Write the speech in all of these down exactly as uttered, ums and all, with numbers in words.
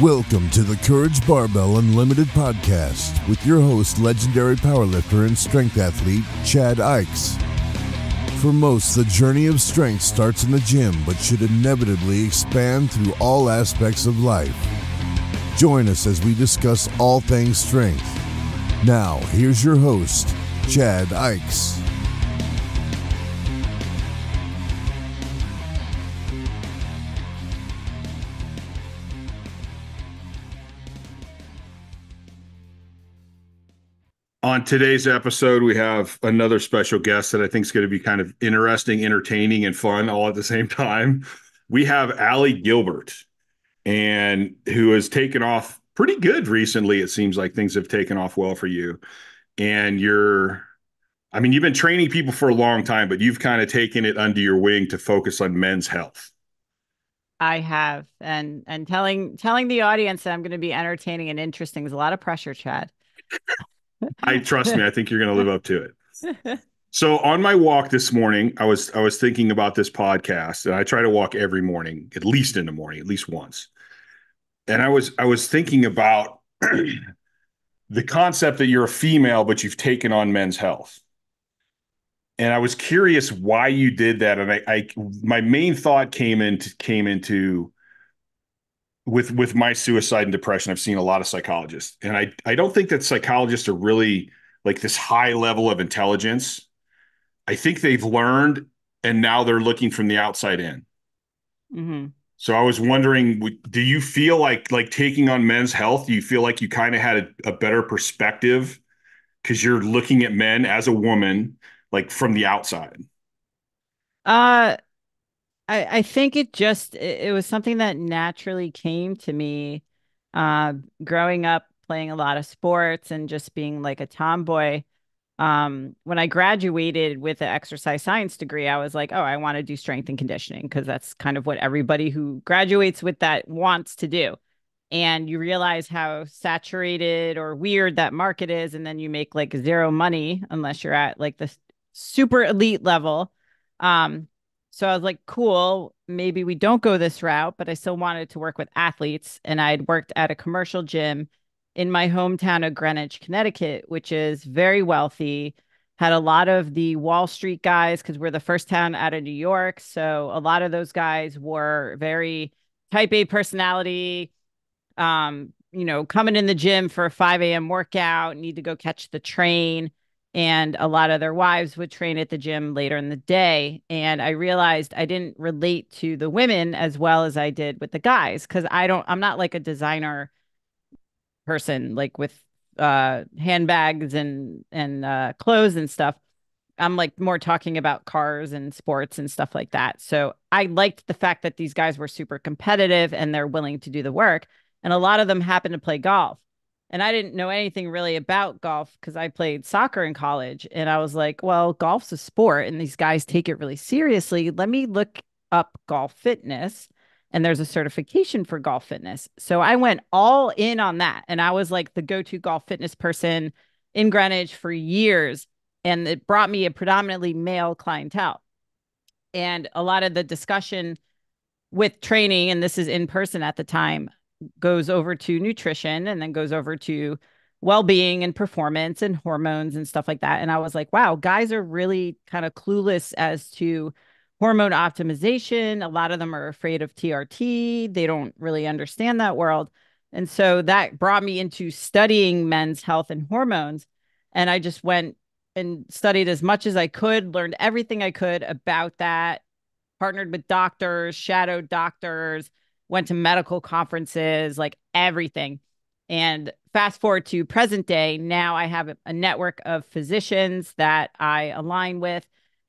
Welcome to the Courage Barbell Unlimited Podcast with your host, legendary powerlifter and strength athlete, Chad Ikes. For most, the journey of strength starts in the gym, but should inevitably expand through all aspects of life. Join us as we discuss all things strength. Now, here's your host, Chad Ikes. On today's episode, we have another special guest that I think is going to be kind of interesting, entertaining, and fun all at the same time. We have Ali Gilbert, and who has taken off pretty good recently. It seems like things have taken off well for you. And you're, I mean, you've been training people for a long time, but you've kind of taken it under your wing to focus on men's health. I have. And and telling telling the audience that I'm going to be entertaining and interesting is a lot of pressure, Chad. I trust me. I think you're going to live up to it. So on my walk this morning, I was I was thinking about this podcast, and I try to walk every morning, at least in the morning, at least once. And I was I was thinking about the concept that you're a female, but you've taken on men's health. And I was curious why you did that. And I, I my main thought came into came into. With with my suicide and depression, I've seen a lot of psychologists, and I, I don't think that psychologists are really like this high level of intelligence. I think they've learned, and now they're looking from the outside in. Mm-hmm. So I was wondering, do you feel like like taking on men's health, do you feel like you kind of had a, a better perspective because you're looking at men as a woman, like from the outside? Uh I, I think it just, it, it was something that naturally came to me uh, growing up, playing a lot of sports and just being like a tomboy. Um, when I graduated with an exercise science degree, I was like, oh, I want to do strength and conditioning because that's kind of what everybody who graduates with that wants to do. And you realize how saturated or weird that market is. And then you make like zero money unless you're at like the super elite level. Um So I was like, cool, maybe we don't go this route, but I still wanted to work with athletes. And I had worked at a commercial gym in my hometown of Greenwich, Connecticut, which is very wealthy, had a lot of the Wall Street guys because we're the first town out of New York. So a lot of those guys were very type A personality, um, you know, coming in the gym for a five a.m. workout, need to go catch the train. And a lot of their wives would train at the gym later in the day. And I realized I didn't relate to the women as well as I did with the guys. Cause I don't, I'm not like a designer person, like with uh, handbags and, and uh, clothes and stuff. I'm like more talking about cars and sports and stuff like that. So I liked the fact that these guys were super competitive and they're willing to do the work. And a lot of them happen to play golf. And I didn't know anything really about golf because I played soccer in college. And I was like, well, golf's a sport and these guys take it really seriously. Let me look up golf fitness. And there's a certification for golf fitness. So I went all in on that. And I was like the go-to golf fitness person in Greenwich for years. And it brought me a predominantly male clientele. And a lot of the discussion with training, and this is in person at the time, goes over to nutrition and then goes over to well-being and performance and hormones and stuff like that. And I was like, wow, guys are really kind of clueless as to hormone optimization. A lot of them are afraid of T R T. They don't really understand that world. And so that brought me into studying men's health and hormones. And I just went and studied as much as I could, learned everything I could about that, partnered with doctors, shadowed doctors, went to medical conferences, like everything. And fast forward to present day, now I have a network of physicians that I align with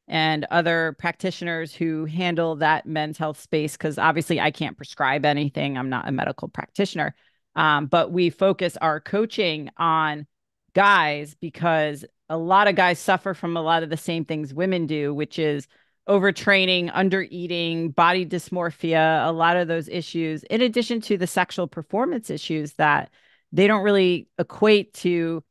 and other practitioners who handle that men's health space, because obviously I can't prescribe anything. I'm not a medical practitioner, um, but we focus our coaching on guys because a lot of guys suffer from a lot of the same things women do, which is overtraining, undereating, body dysmorphia, a lot of those issues, in addition to the sexual performance issues that they don't really equate to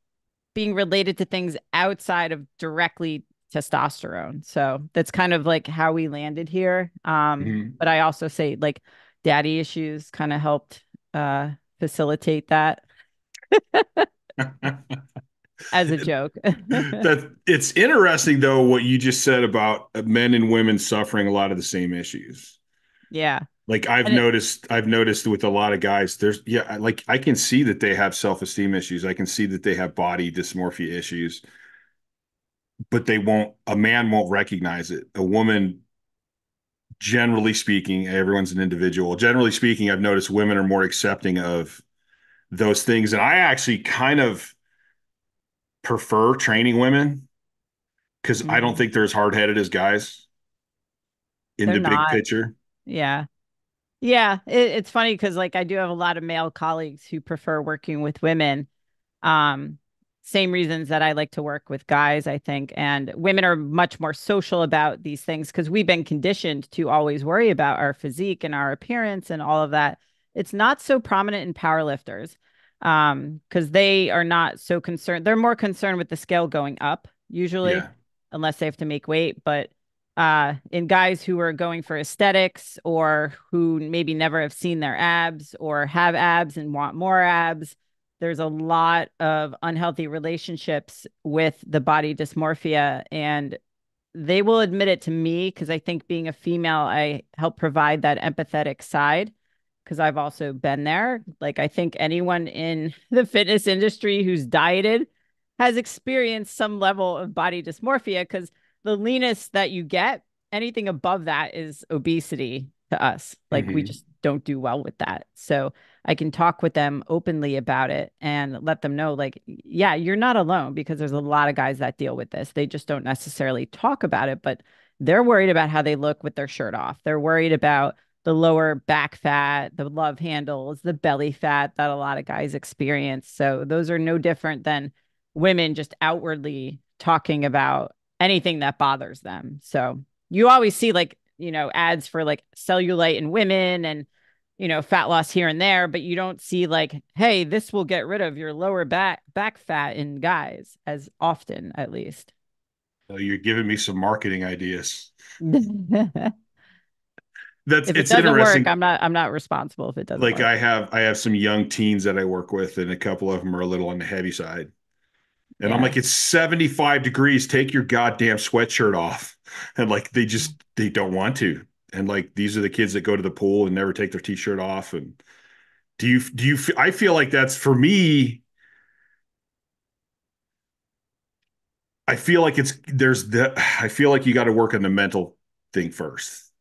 being related to things outside of directly testosterone. So that's kind of like how we landed here. Um, mm-hmm. But I also say like daddy issues kind of helped uh, facilitate that as a joke. That, it's interesting, though, what you just said about men and women suffering a lot of the same issues. Yeah. Like I've and noticed, it, I've noticed with a lot of guys, there's, yeah, like I can see that they have self-esteem issues. I can see that they have body dysmorphia issues, but they won't, a man won't recognize it. A woman, generally speaking, everyone's an individual. Generally speaking, I've noticed women are more accepting of those things. And I actually kind of prefer training women because mm-hmm. I don't think they're as hard-headed as guys in they're the not. big picture. Yeah. Yeah. It, it's funny because like I do have a lot of male colleagues who prefer working with women. Um, same reasons that I like to work with guys, I think. And women are much more social about these things because we've been conditioned to always worry about our physique and our appearance and all of that. It's not so prominent in powerlifters um, because they are not so concerned. They're more concerned with the scale going up usually, yeah. unless they have to make weight. But Uh, in guys who are going for aesthetics or who maybe never have seen their abs or have abs and want more abs, there's a lot of unhealthy relationships with the body dysmorphia. And they will admit it to me because I think being a female, I help provide that empathetic side because I've also been there. Like I think anyone in the fitness industry who's dieted has experienced some level of body dysmorphia because the leanest that you get, anything above that is obesity to us. Like mm-hmm. we just don't do well with that. So I can talk with them openly about it and let them know like, yeah, you're not alone because there's a lot of guys that deal with this. They just don't necessarily talk about it, but they're worried about how they look with their shirt off. They're worried about the lower back fat, the love handles, the belly fat that a lot of guys experience. So those are no different than women just outwardly talking about anything that bothers them. So you always see like, you know, ads for like cellulite in women and, you know, fat loss here and there, but you don't see like, hey, this will get rid of your lower back back fat in guys as often, at least. So you're giving me some marketing ideas. That's if it's it doesn't interesting. Work, I'm not, I'm not responsible if it doesn't like work. I have, I have some young teens that I work with and a couple of them are a little on the heavy side. And yeah. I'm like, it's seventy-five degrees. Take your goddamn sweatshirt off. And like, they just, they don't want to. And like, these are the kids that go to the pool and never take their t-shirt off. And do you, do you, I feel like that's for me. I feel like it's, there's the, I feel like you got to work on the mental thing first.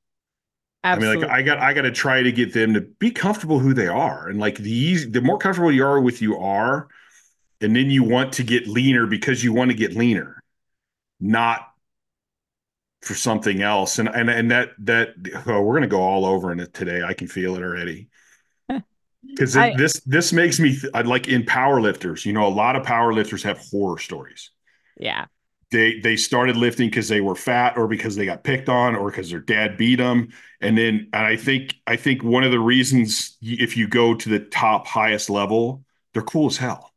Absolutely. I mean, like I got, I got to try to get them to be comfortable who they are. And like the easy, the more comfortable you are with you are, and then you want to get leaner because you want to get leaner, not for something else. And and and that that oh, we're gonna go all over in it today. I can feel it already because this this makes me th- I'd like in powerlifters. You know, a lot of powerlifters have horror stories. Yeah, they they started lifting because they were fat, or because they got picked on, or because their dad beat them. And then and I think I think one of the reasons if you go to the top highest level, they're cool as hell.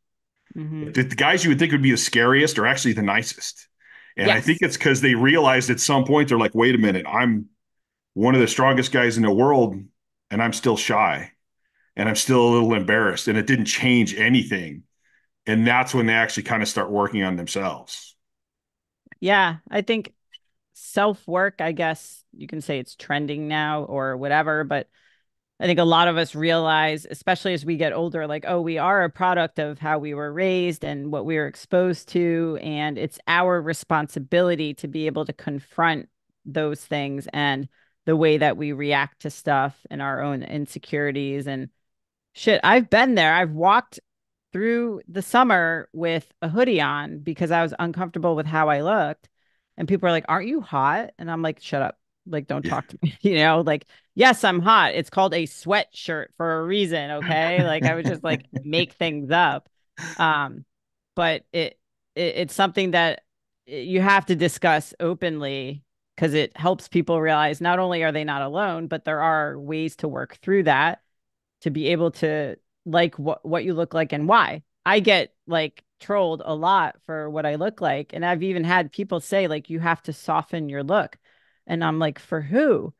Mm-hmm. The, the guys you would think would be the scariest are actually the nicest. And yes. I think it's because they realized at some point, they're like, wait a minute, I'm one of the strongest guys in the world and I'm still shy and I'm still a little embarrassed and it didn't change anything. And that's when they actually kind of start working on themselves. Yeah. I think self-work, I guess you can say it's trending now or whatever, but I think a lot of us realize, especially as we get older, like, oh, we are a product of how we were raised and what we were exposed to. And it's our responsibility to be able to confront those things and the way that we react to stuff and our own insecurities and shit. I've been there. I've walked through the summer with a hoodie on because I was uncomfortable with how I looked. And people are like, aren't you hot? And I'm like, shut up. Like, don't yeah. talk to me, you know, like, yes, I'm hot. It's called a sweatshirt for a reason. Okay. Like I would just like make things up. Um, but it, it it's something that you have to discuss openly because it helps people realize not only are they not alone, but there are ways to work through that to be able to like what, what you look like and why. I get like trolled a lot for what I look like. And I've even had people say like, you have to soften your look. And I'm like, for who?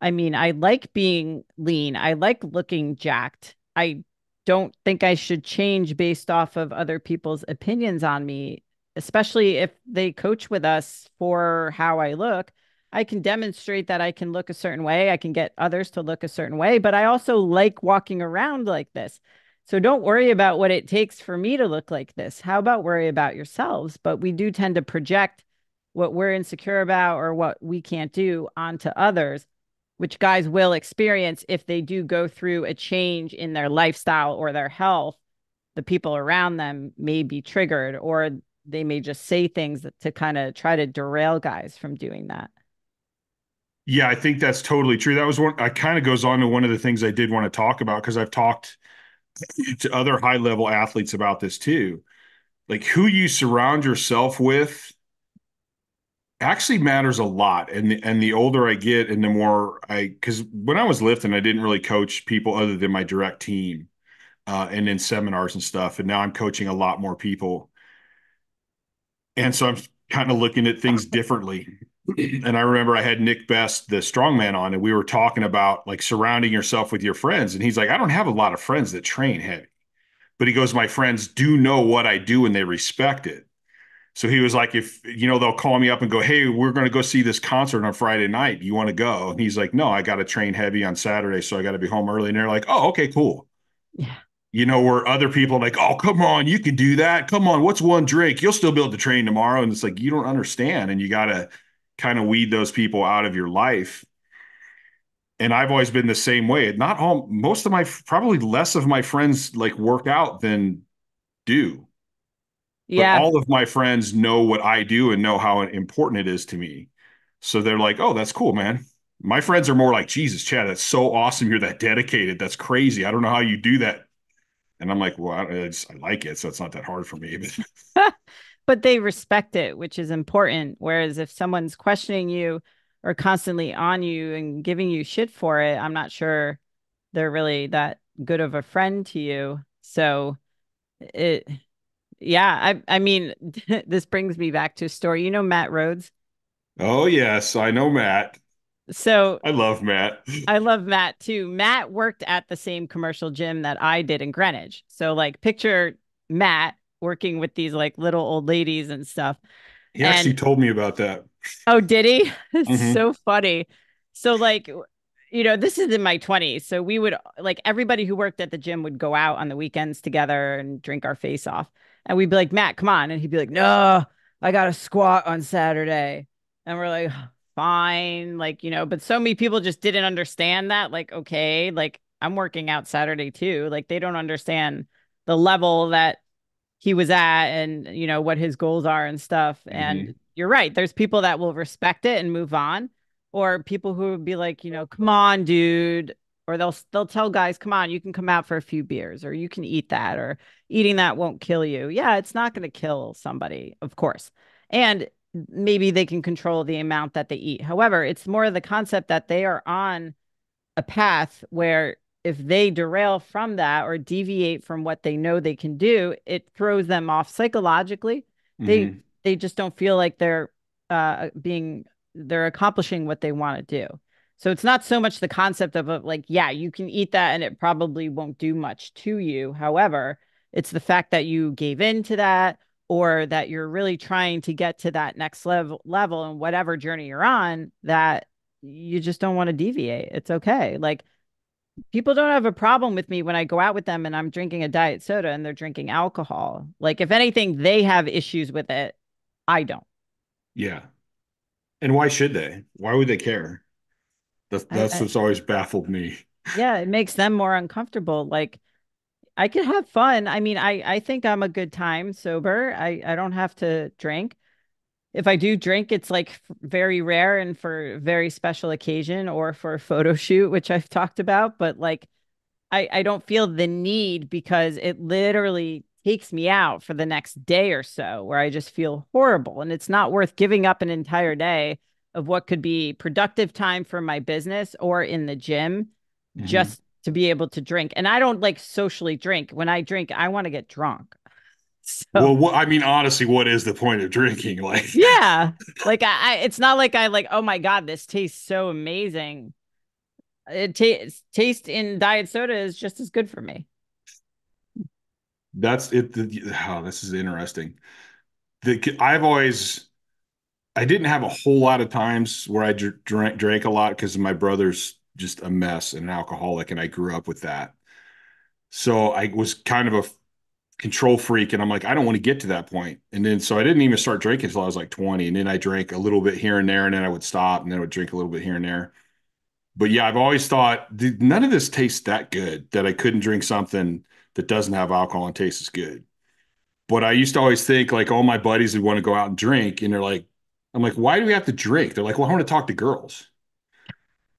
I mean, I like being lean. I like looking jacked. I don't think I should change based off of other people's opinions on me, especially if they coach with us for how I look. I can demonstrate that I can look a certain way. I can get others to look a certain way, but I also like walking around like this. So don't worry about what it takes for me to look like this. How about worry about yourselves? But we do tend to project what we're insecure about or what we can't do onto others, which guys will experience if they do go through a change in their lifestyle or their health. The people around them may be triggered, or they may just say things that, to kind of try to derail guys from doing that. Yeah, I think that's totally true. That was one, I kind of goes on to one of the things I did want to talk about, because I've talked to other high level athletes about this too. Like, who you surround yourself with actually matters a lot. And, and the older I get and the more I, because when I was lifting, I didn't really coach people other than my direct team uh, and in seminars and stuff. And now I'm coaching a lot more people. And so I'm kind of looking at things differently. And I remember I had Nick Best, the strongman, on, and we were talking about like surrounding yourself with your friends. And he's like, I don't have a lot of friends that train heavy, but he goes, my friends do know what I do and they respect it. So he was like, if, you know, they'll call me up and go, hey, we're going to go see this concert on Friday night. You want to go? And he's like, no, I got to train heavy on Saturday, so I got to be home early. And they're like, oh, okay, cool. Yeah. You know, where other people are like, oh, come on, you can do that. Come on. What's one drink? You'll still be able to train tomorrow. And it's like, you don't understand. And you got to kind of weed those people out of your life. And I've always been the same way. Not all, most of my, probably less of my friends like work out than do. Yeah. But all of my friends know what I do and know how important it is to me. So they're like, oh, that's cool, man. My friends are more like, Jesus, Chad, that's so awesome. You're that dedicated. That's crazy. I don't know how you do that. And I'm like, well, I, I, just, I like it. So it's not that hard for me. But they respect it, which is important. Whereas if someone's questioning you or constantly on you and giving you shit for it, I'm not sure they're really that good of a friend to you. So it, yeah, I I mean, this brings me back to a story. You know, Matt Rhodes. Oh, yes, I know Matt. So I love Matt. I love Matt, too. Matt worked at the same commercial gym that I did in Greenwich. So like, picture Matt working with these like little old ladies and stuff. He and, actually told me about that. Oh, did he? It's mm-hmm. so funny. So like, you know, this is in my twenties. So we would like, everybody who worked at the gym would go out on the weekends together and drink our face off. And we'd be like, Matt, come on. And he'd be like, no, I got to squat on Saturday. And we're like, fine. Like, you know, but so many people just didn't understand that. Like, okay, like I'm working out Saturday too. Like, they don't understand the level that he was at and, you know, what his goals are and stuff. Mm-hmm. And you're right. There's people that will respect it and move on, or people who would be like, you know, come on, dude. Or they'll, they'll tell guys, come on, you can come out for a few beers, or you can eat that, or eating that won't kill you. Yeah, it's not going to kill somebody, of course. And maybe they can control the amount that they eat. However, it's more of the concept that they are on a path where if they derail from that or deviate from what they know they can do, it throws them off psychologically. Mm-hmm. They they just don't feel like they're uh, being, they're accomplishing what they want to do. So it's not so much the concept of a, like, yeah, you can eat that and it probably won't do much to you. However, it's the fact that you gave in to that, or that you're really trying to get to that next level level and whatever journey you're on, that you just don't want to deviate. It's okay. Like, people don't have a problem with me when I go out with them and I'm drinking a diet soda and they're drinking alcohol. Like, if anything, they have issues with it. I don't. Yeah. And why should they? Why would they care? That's, that's I, I, what's always baffled me. Yeah, it makes them more uncomfortable. Like, I could have fun. I mean, I, I think I'm a good time sober. I, I don't have to drink. If I do drink, it's like very rare and for very special occasion or for a photo shoot, which I've talked about. But like, I, I don't feel the need, because it literally takes me out for the next day or so where I just feel horrible. And it's not worth giving up an entire day of what could be productive time for my business or in the gym, mm-hmm. just to be able to drink. And I don't like socially drink. When I drink, I want to get drunk. So, well, what, I mean, honestly, what is the point of drinking? Like, yeah, like I, I, it's not like I like, oh my God, this tastes so amazing. It tastes taste in diet soda is just as good for me. That's it. The, oh, this is interesting. The, I've always, I didn't have a whole lot of times where I drank, drank a lot because my brother's just a mess and an alcoholic, and I grew up with that. So I was kind of a control freak, and I'm like, I don't want to get to that point. And then, so I didn't even start drinking until I was like twenty. And then I drank a little bit here and there, and then I would stop, and then I would drink a little bit here and there. But yeah, I've always thought, dude, none of this tastes that good that I couldn't drink something that doesn't have alcohol and tastes as good. But I used to always think, like, all my buddies would want to go out and drink. And they're like, I'm like, why do we have to drink? They're like, well, I want to talk to girls.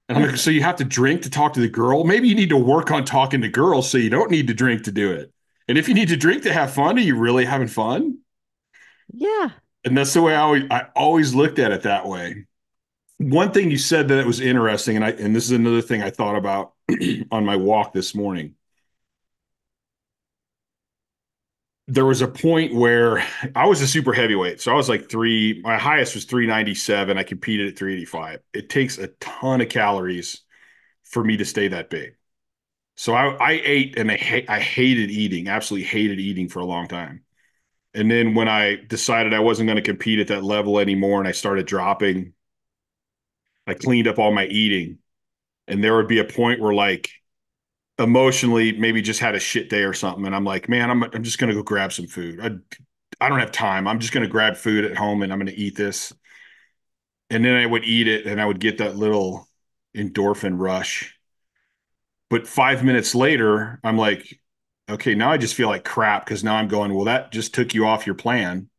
And I'm like, so you have to drink to talk to the girl? Maybe you need to work on talking to girls so you don't need to drink to do it. And if you need to drink to have fun, are you really having fun? Yeah. And that's the way I always, I always looked at it that way. One thing you said that it was interesting, and I and this is another thing I thought about on my walk this morning. There was a point where I was a super heavyweight. So I was like three, my highest was three ninety-seven. I competed at three eighty-five. It takes a ton of calories for me to stay that big. So I, I ate and I, ha- I hated eating, absolutely hated eating for a long time. And then when I decided I wasn't going to compete at that level anymore and I started dropping, I cleaned up all my eating. And there would be a point where, like, emotionally, maybe just had a shit day or something. And I'm like, man, I'm I'm just going to go grab some food. I, I don't have time. I'm just going to grab food at home and I'm going to eat this. And then I would eat it and I would get that little endorphin rush. But five minutes later, I'm like, okay, now I just feel like crap because now I'm going, well, that just took you off your plan.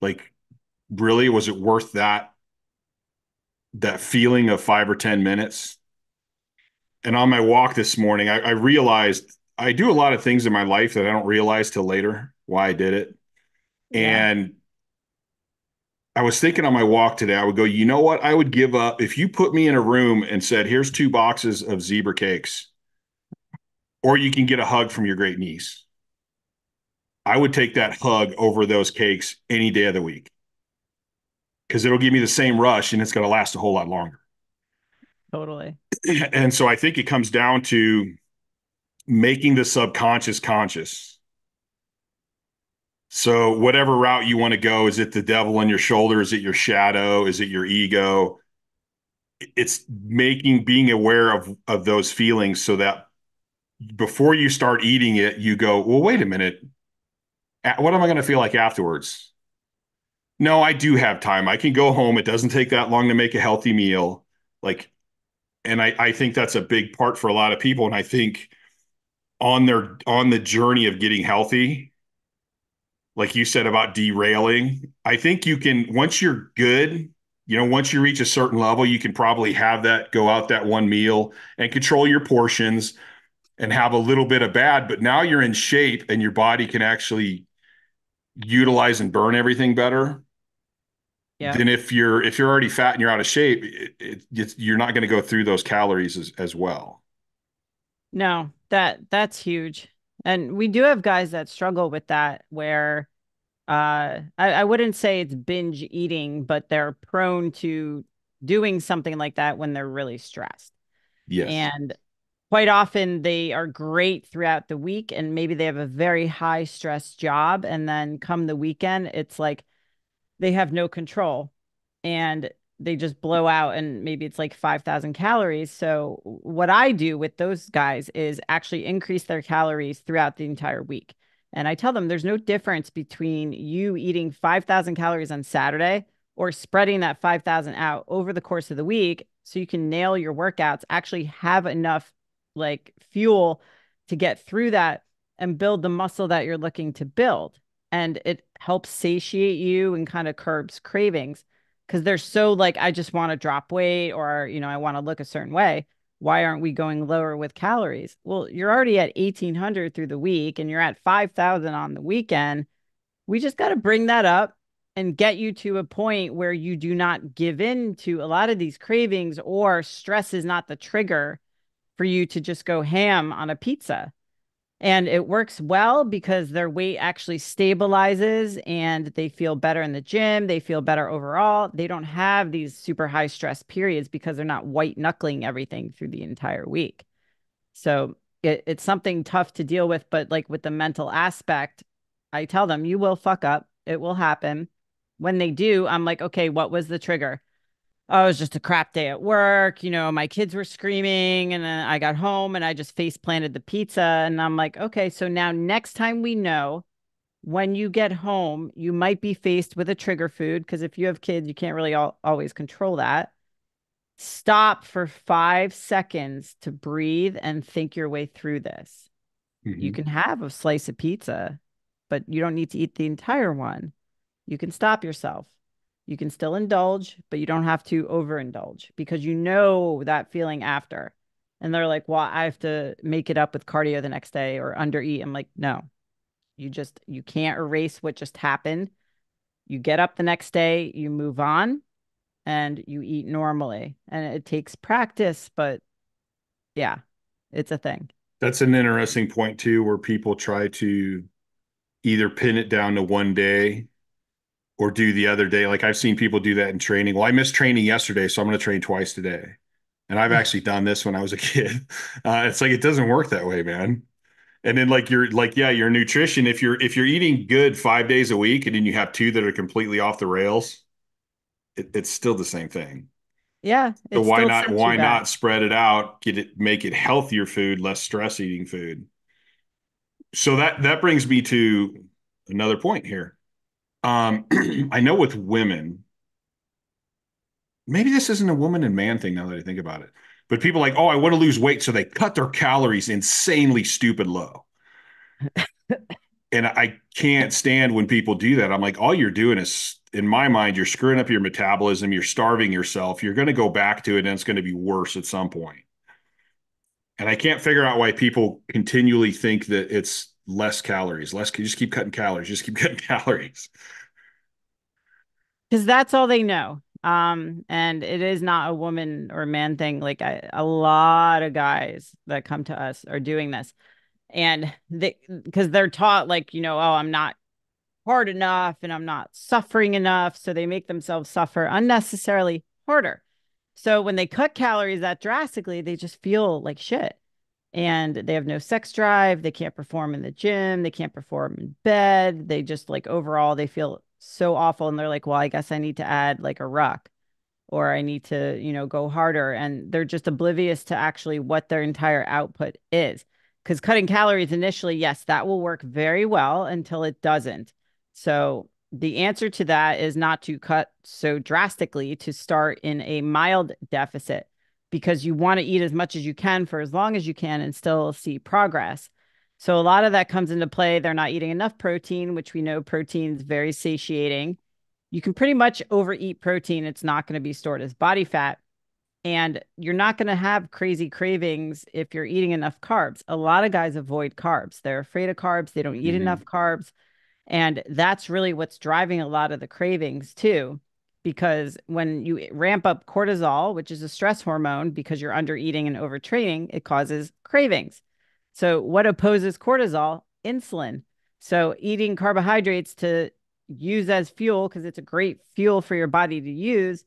Like, really, was it worth that, that feeling of five or ten minutes? And on my walk this morning, I, I realized I do a lot of things in my life that I don't realize till later why I did it. Yeah. And I was thinking on my walk today, I would go, you know what? I would give up if you put me in a room and said, here's two boxes of zebra cakes, or you can get a hug from your great niece. I would take that hug over those cakes any day of the week because it'll give me the same rush and it's going to last a whole lot longer. Totally. And so I think it comes down to making the subconscious conscious. So whatever route you want to go, is it the devil on your shoulder? Is it your shadow? Is it your ego? It's making, being aware of, of those feelings so that before you start eating it, you go, well, wait a minute. What am I going to feel like afterwards? No, I do have time. I can go home. It doesn't take that long to make a healthy meal. Like, And I, I think that's a big part for a lot of people. And I think on their on the journey of getting healthy, like you said about derailing, I think you can, once you're good, you know, once you reach a certain level, you can probably have that, go out that one meal and control your portions and have a little bit of bad. But now you're in shape and your body can actually utilize and burn everything better. Yeah. And if you're if you're already fat and you're out of shape, it, it, it's, you're not going to go through those calories as, as well. No, that that's huge. And we do have guys that struggle with that where uh, I, I wouldn't say it's binge eating, but they're prone to doing something like that when they're really stressed. Yes. And quite often they are great throughout the week and maybe they have a very high stress job. And then come the weekend, it's like, they have no control and they just blow out and maybe it's like five thousand calories. So what I do with those guys is actually increase their calories throughout the entire week. And I tell them there's no difference between you eating five thousand calories on Saturday or spreading that five thousand out over the course of the week so you can nail your workouts, actually have enough like fuel to get through that and build the muscle that you're looking to build. And it helps satiate you and kind of curbs cravings because they're so like, I just want to drop weight or, you know, I want to look a certain way. Why aren't we going lower with calories? Well, you're already at eighteen hundred through the week and you're at five thousand on the weekend. We just got to bring that up and get you to a point where you do not give in to a lot of these cravings or stress is not the trigger for you to just go ham on a pizza. And it works well because their weight actually stabilizes and they feel better in the gym. They feel better overall. They don't have these super high stress periods because they're not white knuckling everything through the entire week. So it, it's something tough to deal with, but like with the mental aspect, I tell them, you will fuck up. It will happen. When they do, I'm like, okay, what was the trigger? Oh, it was just a crap day at work. You know, my kids were screaming and then I got home and I just face planted the pizza. And I'm like, okay, so now next time we know when you get home, you might be faced with a trigger food. Cause if you have kids, you can't really all, always control that. Stop for five seconds to breathe and think your way through this. Mm-hmm. You can have a slice of pizza, but you don't need to eat the entire one. You can stop yourself. You can still indulge, but you don't have to overindulge because you know that feeling after. And they're like, well, I have to make it up with cardio the next day or undereat. I'm like, no, you just, you can't erase what just happened. You get up the next day, you move on and you eat normally. And it takes practice, but yeah, it's a thing. That's an interesting point too, where people try to either pin it down to one day or do the other day. Like I've seen people do that in training. Well, I missed training yesterday, so I'm going to train twice today. And I've actually done this when I was a kid. Uh, it's like, it doesn't work that way, man. And then like, you're like, yeah, your nutrition, if you're, if you're eating good five days a week and then you have two that are completely off the rails, it, it's still the same thing. Yeah. So why not, why not spread it out, get it, make it healthier food, less stress eating food. So that, that brings me to another point here. Um, I know with women, maybe this isn't a woman and man thing now that I think about it, but people like, oh, I want to lose weight. So they cut their calories insanely stupid low. And I can't stand when people do that. I'm like, all you're doing is, in my mind, you're screwing up your metabolism. You're starving yourself. You're going to go back to it and it's going to be worse at some point. And I can't figure out why people continually think that it's less calories, less, just keep cutting calories, just keep cutting calories. Cause that's all they know. Um, and it is not a woman or man thing. Like I, a lot of guys that come to us are doing this and they, cause they're taught like, you know, oh, I'm not hard enough and I'm not suffering enough. So they make themselves suffer unnecessarily harder. So when they cut calories that drastically, they just feel like shit. And they have no sex drive. They can't perform in the gym. They can't perform in bed. They just like overall, they feel so awful. And they're like, well, I guess I need to add like a rock or I need to, you know, go harder. And they're just oblivious to actually what their entire output is. Because cutting calories initially, yes, that will work very well until it doesn't. So the answer to that is not to cut so drastically, to start in a mild deficit, because you want to eat as much as you can for as long as you can and still see progress. So a lot of that comes into play. They're not eating enough protein, which we know protein is very satiating. You can pretty much overeat protein. It's not going to be stored as body fat. And you're not going to have crazy cravings if you're eating enough carbs. A lot of guys avoid carbs. They're afraid of carbs. They don't eat mm-hmm. enough carbs. And that's really what's driving a lot of the cravings too. Because when you ramp up cortisol, which is a stress hormone, because you're under eating and overtraining, it causes cravings. So what opposes cortisol? Insulin. So eating carbohydrates to use as fuel, because it's a great fuel for your body to use,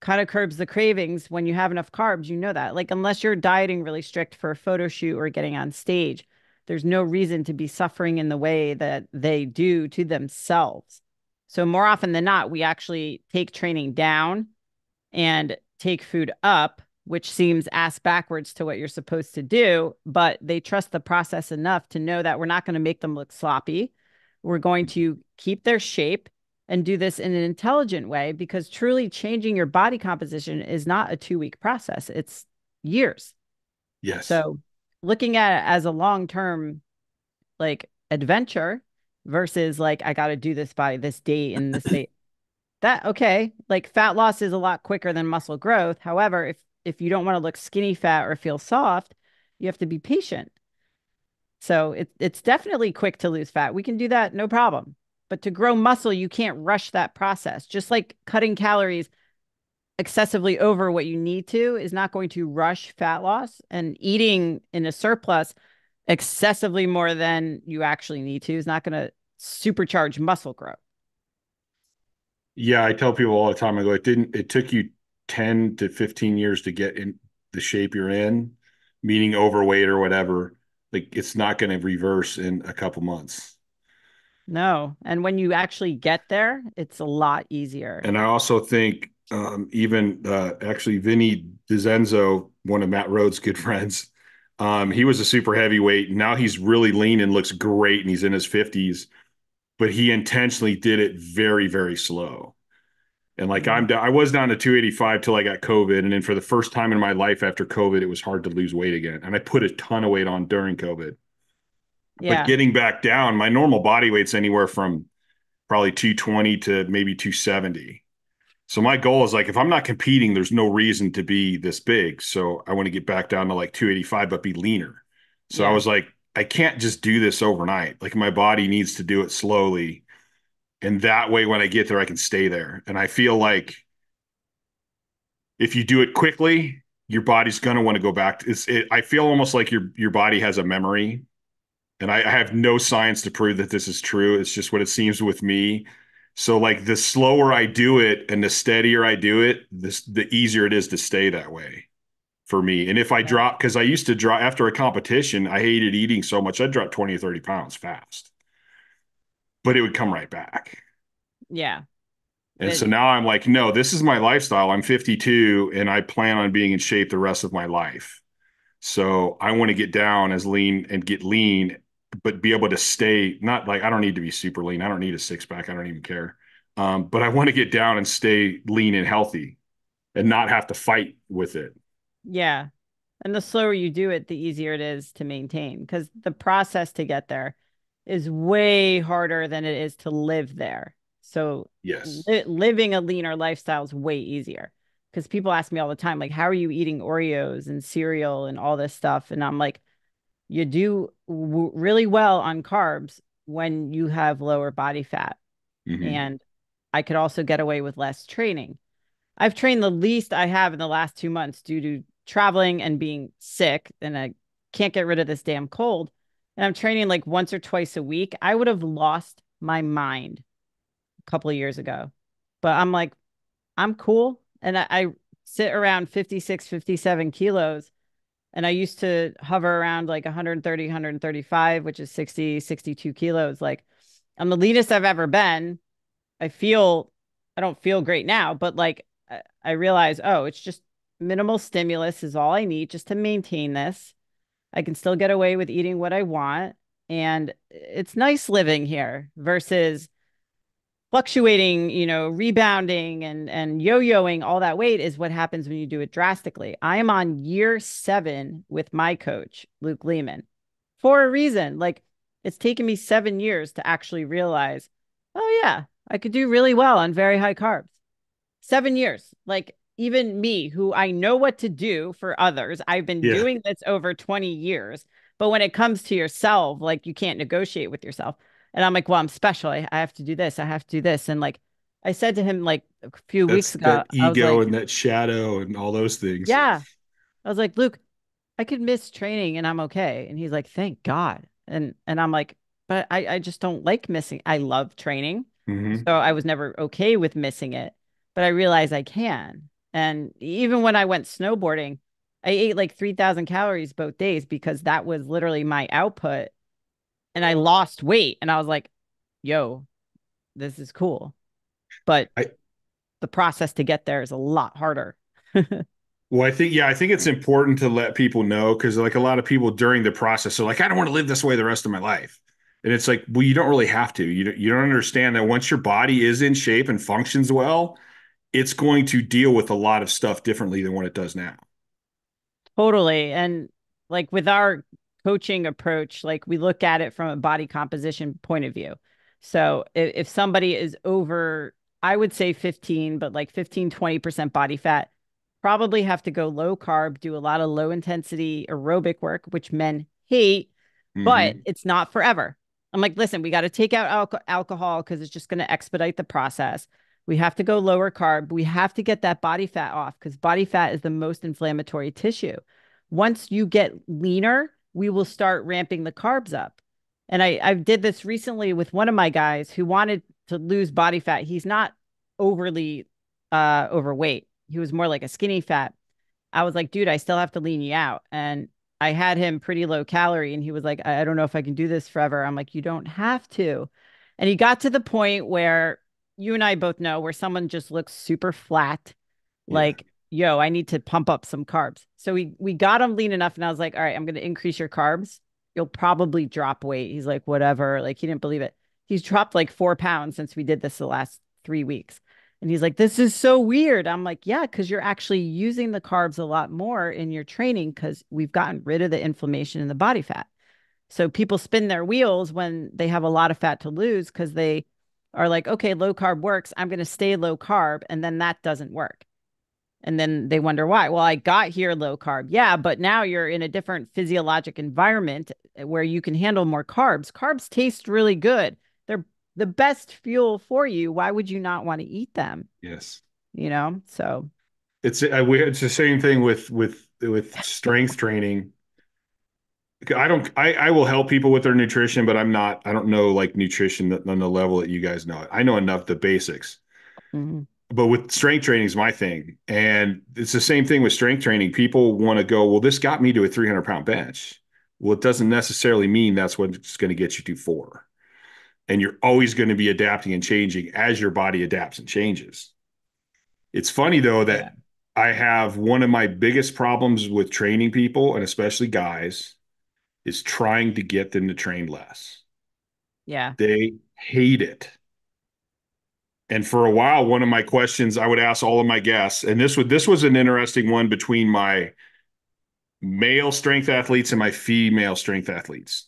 kind of curbs the cravings. When you have enough carbs, you know that. Like unless you're dieting really strict for a photo shoot or getting on stage, there's no reason to be suffering in the way that they do to themselves. So more often than not, we actually take training down and take food up, which seems ass backwards to what you're supposed to do, but they trust the process enough to know that we're not going to make them look sloppy. We're going to keep their shape and do this in an intelligent way, because truly changing your body composition is not a two-week process. It's years. Yes. So looking at it as a long-term like adventure, versus like, I got to do this by this date and this date. That, okay. Like fat loss is a lot quicker than muscle growth. However, if, if you don't want to look skinny fat or feel soft, you have to be patient. So it, it's definitely quick to lose fat. We can do that. No problem. But to grow muscle, you can't rush that process. Just like cutting calories excessively over what you need to is not going to rush fat loss, and eating in a surplus excessively more than you actually need to is not going to supercharge muscle growth. Yeah. I tell people all the time, I go, it didn't, it took you ten to fifteen years to get in the shape you're in, meaning overweight or whatever. like it's not going to reverse in a couple months. No. And when you actually get there, it's a lot easier. And I also think um, even uh, actually Vinny Disenzo, one of Matt Rhodes' good friends, um, he was a super heavyweight. Now he's really lean and looks great. And he's in his fifties, but he intentionally did it very, very slow. And like I'm, I was down to two eighty-five till I got COVID. And then for the first time in my life after COVID, it was hard to lose weight again. And I put a ton of weight on during COVID. Yeah. But getting back down, my normal body weight's anywhere from probably two twenty to maybe two seventy. So my goal is like, if I'm not competing, there's no reason to be this big. So I want to get back down to like two eighty-five, but be leaner. So yeah. I was like, I can't just do this overnight. Like my body needs to do it slowly. And that way, when I get there, I can stay there. And I feel like if you do it quickly, your body's going to want to go back. It's, it, I feel almost like your, your body has a memory. And I, I have no science to prove that this is true. It's just what it seems with me. So like the slower I do it and the steadier I do it, this, the easier it is to stay that way for me. And if I drop, because I used to drop after a competition, I hated eating so much. I'd drop twenty or thirty pounds fast, but it would come right back. Yeah. And it, so now I'm like, no, this is my lifestyle. I'm fifty-two and I plan on being in shape the rest of my life. So I want to get down as lean and get lean, but be able to stay, not like, I don't need to be super lean. I don't need a six pack. I don't even care. Um, but I want to get down and stay lean and healthy and not have to fight with it. Yeah. And the slower you do it, the easier it is to maintain, because the process to get there is way harder than it is to live there. So yes, li- living a leaner lifestyle is way easier. Because people ask me all the time, like, how are you eating Oreos and cereal and all this stuff? And I'm like, you do w- really well on carbs when you have lower body fat. Mm-hmm. And I could also get away with less training. I've trained the least I have in the last two months due to traveling and being sick. And I can't get rid of this damn cold. And I'm training like once or twice a week. I would have lost my mind a couple of years ago. But I'm like, I'm cool. And I, I sit around fifty-six, fifty-seven kilos. And I used to hover around like one thirty, one thirty-five, which is sixty, sixty-two kilos. Like I'm the leanest I've ever been. I feel, I don't feel great now, but like I, I realize, oh, it's just minimal stimulus is all I need just to maintain this. I can still get away with eating what I want. And it's nice living here versus fluctuating, you know, rebounding and, and yo-yoing all that weight is what happens when you do it drastically. I am on year seven with my coach, Luke Lehman, for a reason. Like it's taken me seven years to actually realize, oh yeah, I could do really well on very high carbs. Seven years. Like even me, who I know what to do for others. I've been yeah. doing this over twenty years, but when it comes to yourself, like you can't negotiate with yourself. And I'm like, well, I'm special. I, I have to do this. I have to do this. And like, I said to him like a few That's weeks ago, that ego like, and that shadow and all those things. Yeah. I was like, Luke, I could miss training and I'm okay. And he's like, thank God. And, and I'm like, but I, I just don't like missing. I love training. Mm-hmm. So I was never okay with missing it, but I realized I can. And even when I went snowboarding, I ate like three thousand calories both days because that was literally my output. And I lost weight and I was like, yo, this is cool. But I, the process to get there is a lot harder. Well, I think, yeah, I think it's important to let people know, because like a lot of people during the process are like, I don't want to live this way the rest of my life. And it's like, well, you don't really have to. You don't, you don't understand that once your body is in shape and functions well, it's going to deal with a lot of stuff differently than what it does now. Totally. And like with our coaching approach, like we look at it from a body composition point of view. So if, if somebody is over, I would say fifteen, but like fifteen, twenty percent body fat, probably have to go low carb, do a lot of low intensity aerobic work, which men hate, mm-hmm. but it's not forever. I'm like, listen, we got to take out alco- alcohol because it's just going to expedite the process. We have to go lower carb. We have to get that body fat off because body fat is the most inflammatory tissue. Once you get leaner, we will start ramping the carbs up. And I, I did this recently with one of my guys who wanted to lose body fat. He's not overly uh, overweight. He was more like a skinny fat. I was like, dude, I still have to lean you out. And I had him pretty low calorie, and he was like, I, I don't know if I can do this forever. I'm like, you don't have to. And he got to the point where you and I both know where someone just looks super flat, yeah. like, yo, I need to pump up some carbs. So we, we got him lean enough, and I was like, all right, I'm going to increase your carbs. You'll probably drop weight. He's like, whatever. Like, he didn't believe it. He's dropped like four pounds since we did this the last three weeks. And he's like, this is so weird. I'm like, yeah, because you're actually using the carbs a lot more in your training because we've gotten rid of the inflammation in the body fat. So people spin their wheels when they have a lot of fat to lose because they are like, okay, low carb works. I'm going to stay low carb. And then that doesn't work. And then they wonder why. Well, I got here low carb. Yeah, but now you're in a different physiologic environment where you can handle more carbs. Carbs taste really good. They're the best fuel for you. Why would you not want to eat them? Yes. You know, so it's it's the same thing with with with strength training. I don't I, I will help people with their nutrition, but I'm not I don't know like nutrition on the level that you guys know it. I know enough the basics. Mm-hmm. But with strength training is my thing. And it's the same thing with strength training. People want to go, well, this got me to a three hundred pound bench. Well, it doesn't necessarily mean that's what it's going to get you to four. And you're always going to be adapting and changing as your body adapts and changes. It's funny, though, that yeah. I have one of my biggest problems with training people, and especially guys, is trying to get them to train less. Yeah. They hate it. And for a while, one of my questions I would ask all of my guests, and this would this was an interesting one between my male strength athletes and my female strength athletes.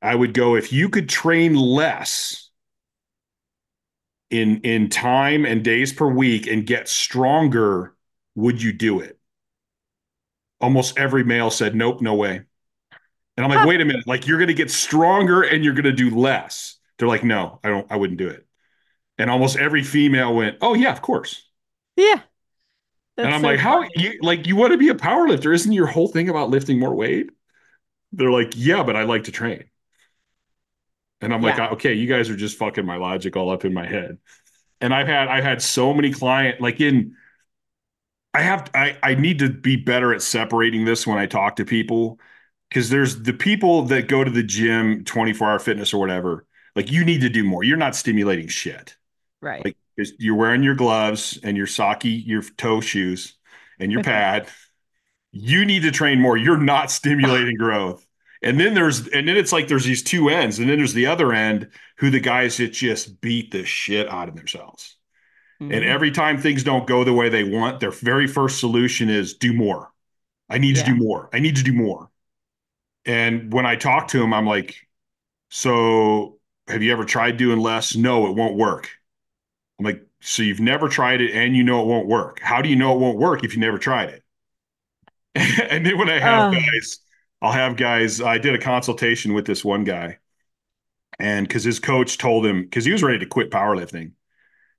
I would go, if you could train less in in time and days per week and get stronger, would you do it? Almost every male said, nope, no way. And I'm like, wait a minute, like you're going to get stronger and you're going to do less. They're like, no, I don't, I wouldn't do it. And almost every female went, oh, yeah, of course. Yeah. And I'm so like, funny. how you like you want to be a power lifter? Isn't your whole thing about lifting more weight? They're like, yeah, but I like to train. And I'm yeah. like, OK, you guys are just fucking my logic all up in my head. And I've had I've had so many clients like in. I have I, I need to be better at separating this when I talk to people, because there's the people that go to the gym, twenty-four hour fitness or whatever. Like, you need to do more. You're not stimulating shit. Right. Like, you're wearing your gloves and your socky, your toe shoes and your pad. You need to train more. You're not stimulating growth. And then there's, and then it's like, there's these two ends. And then there's the other end who the guys that just beat the shit out of themselves. Mm-hmm. And every time things don't go the way they want, their very first solution is do more. I need yeah. to do more. I need to do more. And when I talk to them, I'm like, so have you ever tried doing less? No, it won't work. I'm like, so you've never tried it and you know it won't work. How do you know it won't work if you never tried it? And then when I have uh, guys, I'll have guys, I did a consultation with this one guy, and cause his coach told him, cause he was ready to quit powerlifting.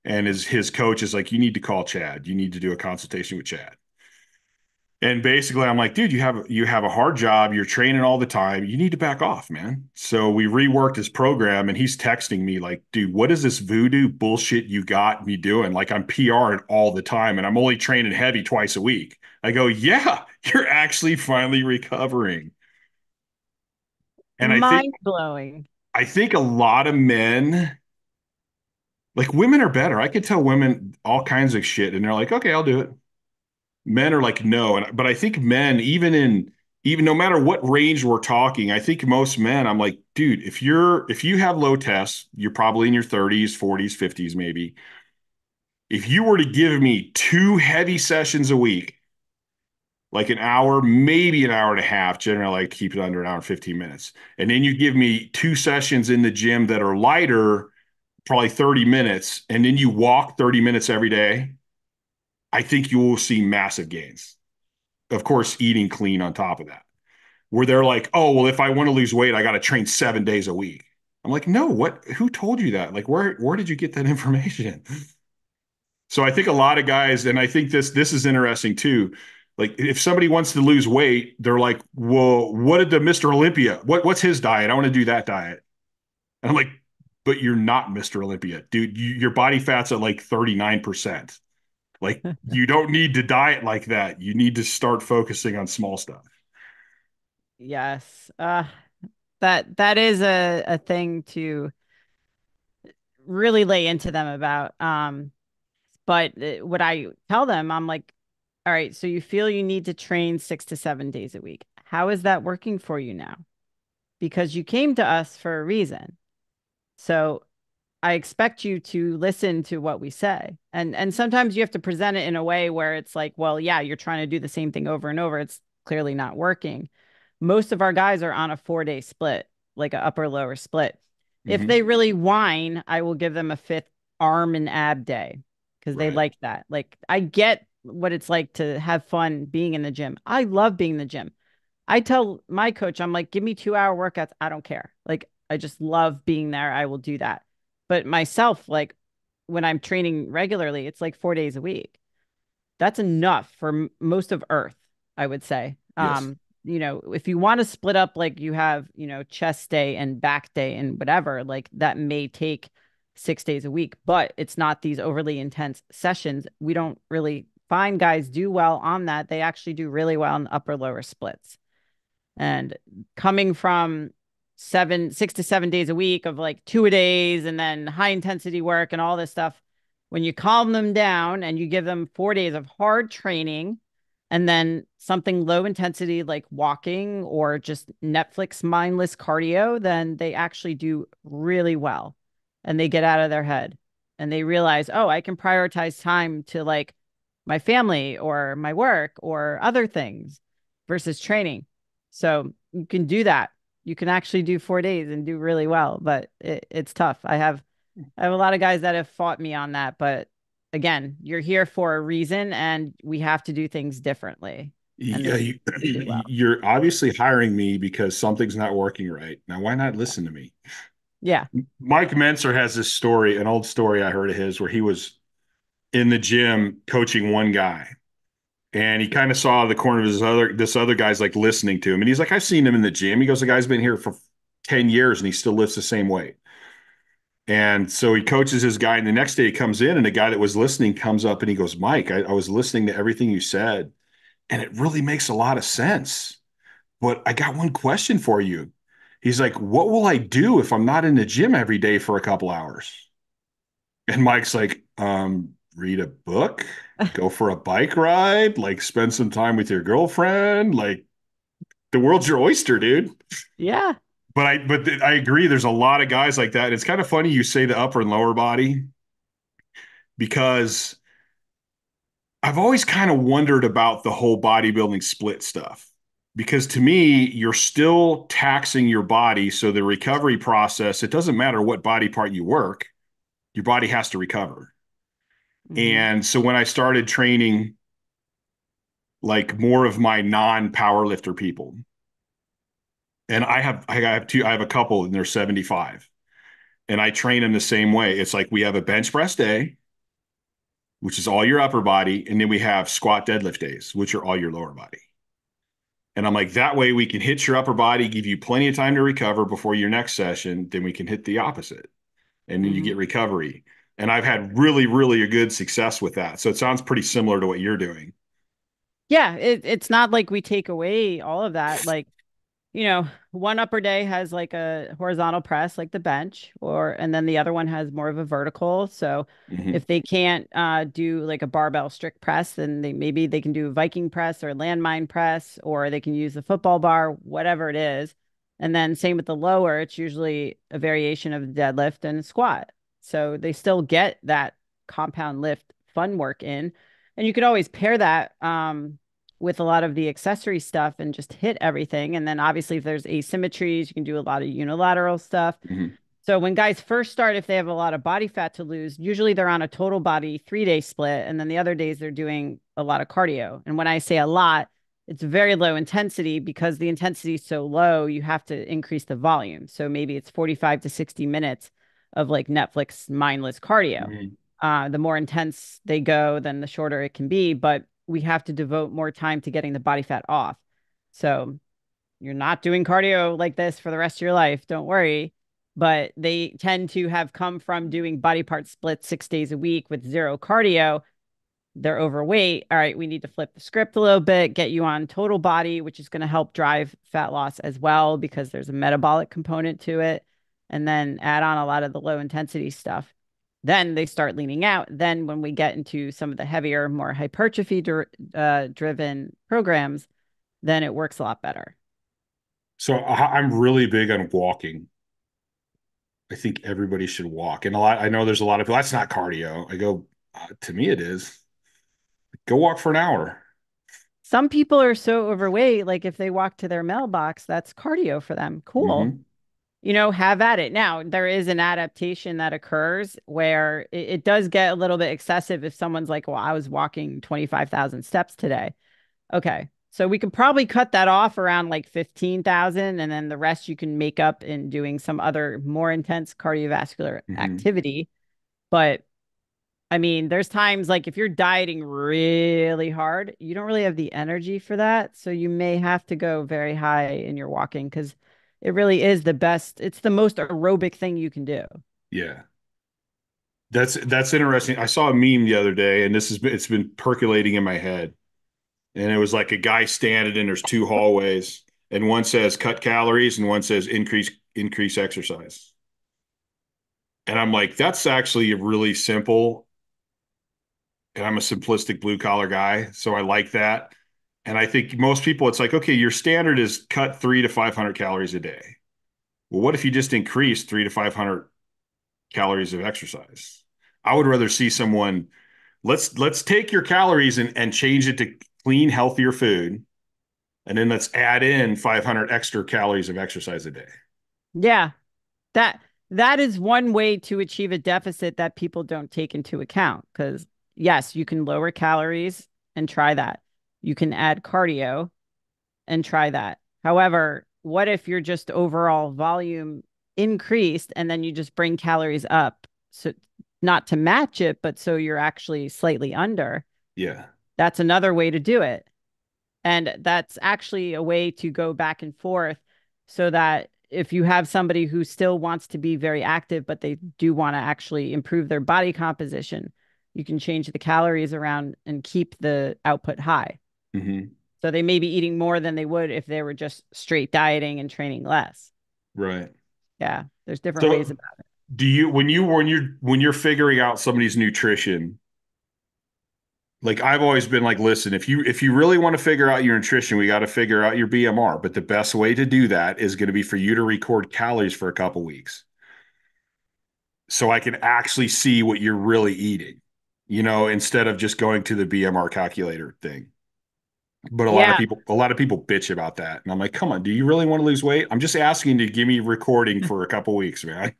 And his, his coach is like, you need to call Chad. You need to do a consultation with Chad. And basically I'm like, dude, you have, you have a hard job. You're training all the time. You need to back off, man. So we reworked his program, and he's texting me like, dude, what is this voodoo bullshit you got me doing? Like, I'm P R'ing all the time and I'm only training heavy twice a week. I go, yeah, you're actually finally recovering. And Mind I think, blowing. I think a lot of men, like, women are better. I could tell women all kinds of shit and they're like, okay, I'll do it. Men are like, no. And but I think men, even in even no matter what range we're talking, I think most men, I'm like, dude, if you're if you have low tests, you're probably in your thirties, forties, fifties, maybe. If you were to give me two heavy sessions a week, like an hour, maybe an hour and a half, generally I like to keep it under an hour and fifteen minutes. And then you give me two sessions in the gym that are lighter, probably thirty minutes, and then you walk thirty minutes every day, I think you will see massive gains. Of course, eating clean on top of that, where they're like, oh, well, if I want to lose weight, I got to train seven days a week. I'm like, no, what, who told you that? Like, where, where did you get that information? So I think a lot of guys, and I think this, this is interesting too. Like, if somebody wants to lose weight, they're like, well, what did the Mister Olympia, what, what's his diet? I want to do that diet. And I'm like, but you're not Mister Olympia, dude. You, your body fat's at like thirty-nine percent. Like, you don't need to diet like that. You need to start focusing on small stuff. Yes. Uh, that, that is a, a thing to really lay into them about. Um, but what I tell them, I'm like, all right, so you feel you need to train six to seven days a week. How is that working for you now? Because you came to us for a reason. So I expect you to listen to what we say. And, and sometimes you have to present it in a way where it's like, well, yeah, you're trying to do the same thing over and over. It's clearly not working. Most of our guys are on a four-day split, like an upper-lower split. Mm-hmm. If they really whine, I will give them a fifth arm and ab day because right. they like that. Like, I get what it's like to have fun being in the gym. I love being in the gym. I tell my coach, I'm like, give me two-hour workouts. I don't care. Like, I just love being there. I will do that. But myself, like when I'm training regularly, it's like four days a week. That's enough for m most of Earth, I would say. Yes. Um, you know, if you want to split up, like you have, you know, chest day and back day and whatever, like that may take six days a week, but it's not these overly intense sessions. We don't really find guys do well on that. They actually do really well in upper lower splits. And coming from seven, six to seven days a week of like two a days and then high intensity work and all this stuff. When you calm them down and you give them four days of hard training and then something low intensity, like walking or just Netflix mindless cardio, then they actually do really well and they get out of their head and they realize, oh, I can prioritize time to like my family or my work or other things versus training. So you can do that. You can actually do four days and do really well, but it, it's tough. I have, I have a lot of guys that have fought me on that, but again, you're here for a reason and we have to do things differently. Yeah, you, do well. You're obviously hiring me because something's not working right. Now, why not listen to me? Yeah. Mike Mentzer has this story, an old story I heard of his where he was in the gym coaching one guy. And he kind of saw the corner of his other, this other guy's like listening to him. And he's like, I've seen him in the gym. He goes, the guy's been here for ten years and he still lifts the same weight. And so he coaches his guy. And the next day he comes in and the guy that was listening comes up and he goes, Mike, I, I was listening to everything you said. And it really makes a lot of sense. But I got one question for you. He's like, what will I do if I'm not in the gym every day for a couple hours? And Mike's like, um, read a book, go for a bike ride, like spend some time with your girlfriend. Like the world's your oyster, dude. Yeah. But I, but I agree. There's a lot of guys like that. It's kind of funny. You say the upper and lower body, because I've always kind of wondered about the whole bodybuilding split stuff, because to me, you're still taxing your body. So the recovery process, it doesn't matter what body part you work, your body has to recover. And so when I started training, like more of my non-powerlifter people, and I have, I have two, I have a couple and they're seventy-five and I train them the same way. It's like, we have a bench press day, which is all your upper body. And then we have squat deadlift days, which are all your lower body. And I'm like, that way we can hit your upper body, give you plenty of time to recover before your next session. Then we can hit the opposite and then mm-hmm. you get recovery. And I've had really, really a good success with that. So it sounds pretty similar to what you're doing. Yeah. It, it's not like we take away all of that. Like, you know, one upper day has like a horizontal press, like the bench, or, and then the other one has more of a vertical. So mm-hmm. if they can't uh, do like a barbell strict press, then they, maybe they can do a Viking press or landmine press, or they can use the football bar, whatever it is. And then same with the lower, it's usually a variation of the deadlift and a squat. So they still get that compound lift fun work in. And you could always pair that um, with a lot of the accessory stuff and just hit everything. And then obviously if there's asymmetries, you can do a lot of unilateral stuff. Mm-hmm. So when guys first start, if they have a lot of body fat to lose, usually they're on a total body three-day split. And then the other days they're doing a lot of cardio. And when I say a lot, it's very low intensity because the intensity is so low, you have to increase the volume. So maybe it's forty-five to sixty minutes of like Netflix mindless cardio. Mm-hmm. Uh, the more intense they go, then the shorter it can be, but we have to devote more time to getting the body fat off. So you're not doing cardio like this for the rest of your life, don't worry. But they tend to have come from doing body part splits six days a week with zero cardio. they're overweight. All right, we need to flip the script a little bit, get you on total body, which is going to help drive fat loss as well, because there's a metabolic component to it. And then add on a lot of the low intensity stuff. Then they start leaning out. Then when we get into some of the heavier, more hypertrophy dri uh, driven programs, then it works a lot better. So I'm really big on walking. I think everybody should walk. And a lot, I know there's a lot of people, that's not cardio. I go, uh, to me, it is. Go walk for an hour. Some people are so overweight. Like if they walk to their mailbox, that's cardio for them. Cool. Mm-hmm. You know, have at it. Now, there is an adaptation that occurs where it, it does get a little bit excessive if someone's like, well, I was walking twenty-five thousand steps today. Okay. So we could probably cut that off around like fifteen thousand, and then the rest you can make up in doing some other more intense cardiovascular mm-hmm. activity. But I mean, there's times like if you're dieting really hard, you don't really have the energy for that. So you may have to go very high in your walking, because it really is the best. It's the most aerobic thing you can do. Yeah. That's, that's interesting. I saw a meme the other day, and this is, it's been percolating in my head. And it was like a guy standing, and there's two hallways, and one says cut calories and one says increase, increase exercise. And I'm like, that's actually really simple. And I'm a simplistic blue collar guy, so I like that. And I think most people, it's like, okay, your standard is cut three to five hundred calories a day. Well, what if you just increase three to five hundred calories of exercise? I would rather see someone, let's, let's take your calories and, and change it to clean, healthier food. And then let's add in five hundred extra calories of exercise a day. Yeah. That, that is one way to achieve a deficit that people don't take into account. Because yes, you can lower calories and try that. You can add cardio and try that. However, what if you're just overall volume increased and then you just bring calories up? So not to match it, but so you're actually slightly under. Yeah. That's another way to do it. And that's actually a way to go back and forth, so that if you have somebody who still wants to be very active, but they do want to actually improve their body composition, you can change the calories around and keep the output high. Mm-hmm. So they may be eating more than they would if they were just straight dieting and training less. Right. Yeah. There's different so ways about it. Do you, when you, when you're, when you're figuring out somebody's nutrition, like I've always been like, listen, if you, if you really want to figure out your nutrition, we got to figure out your B M R, but the best way to do that is going to be for you to record calories for a couple weeks, so I can actually see what you're really eating, you know, instead of just going to the B M R calculator thing. But a yeah. lot of people, a lot of people bitch about that. And I'm like, come on, do you really want to lose weight? I'm just asking to give me recording for a couple weeks, man.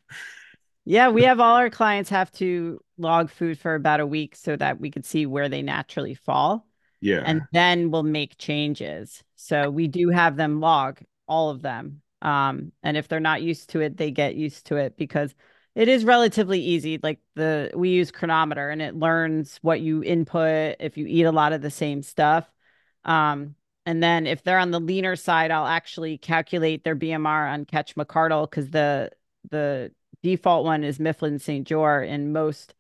Yeah. We have all our clients have to log food for about a week so that we could see where they naturally fall. Yeah. And then we'll make changes. So we do have them log all of them. Um, and if they're not used to it, they get used to it, because it is relatively easy. Like the, we use Chronometer, and it learns what you input if you eat a lot of the same stuff. Um, and then if they're on the leaner side, I'll actually calculate their B M R on Catch McArdle, because the, the default one is Mifflin Saint Jor in most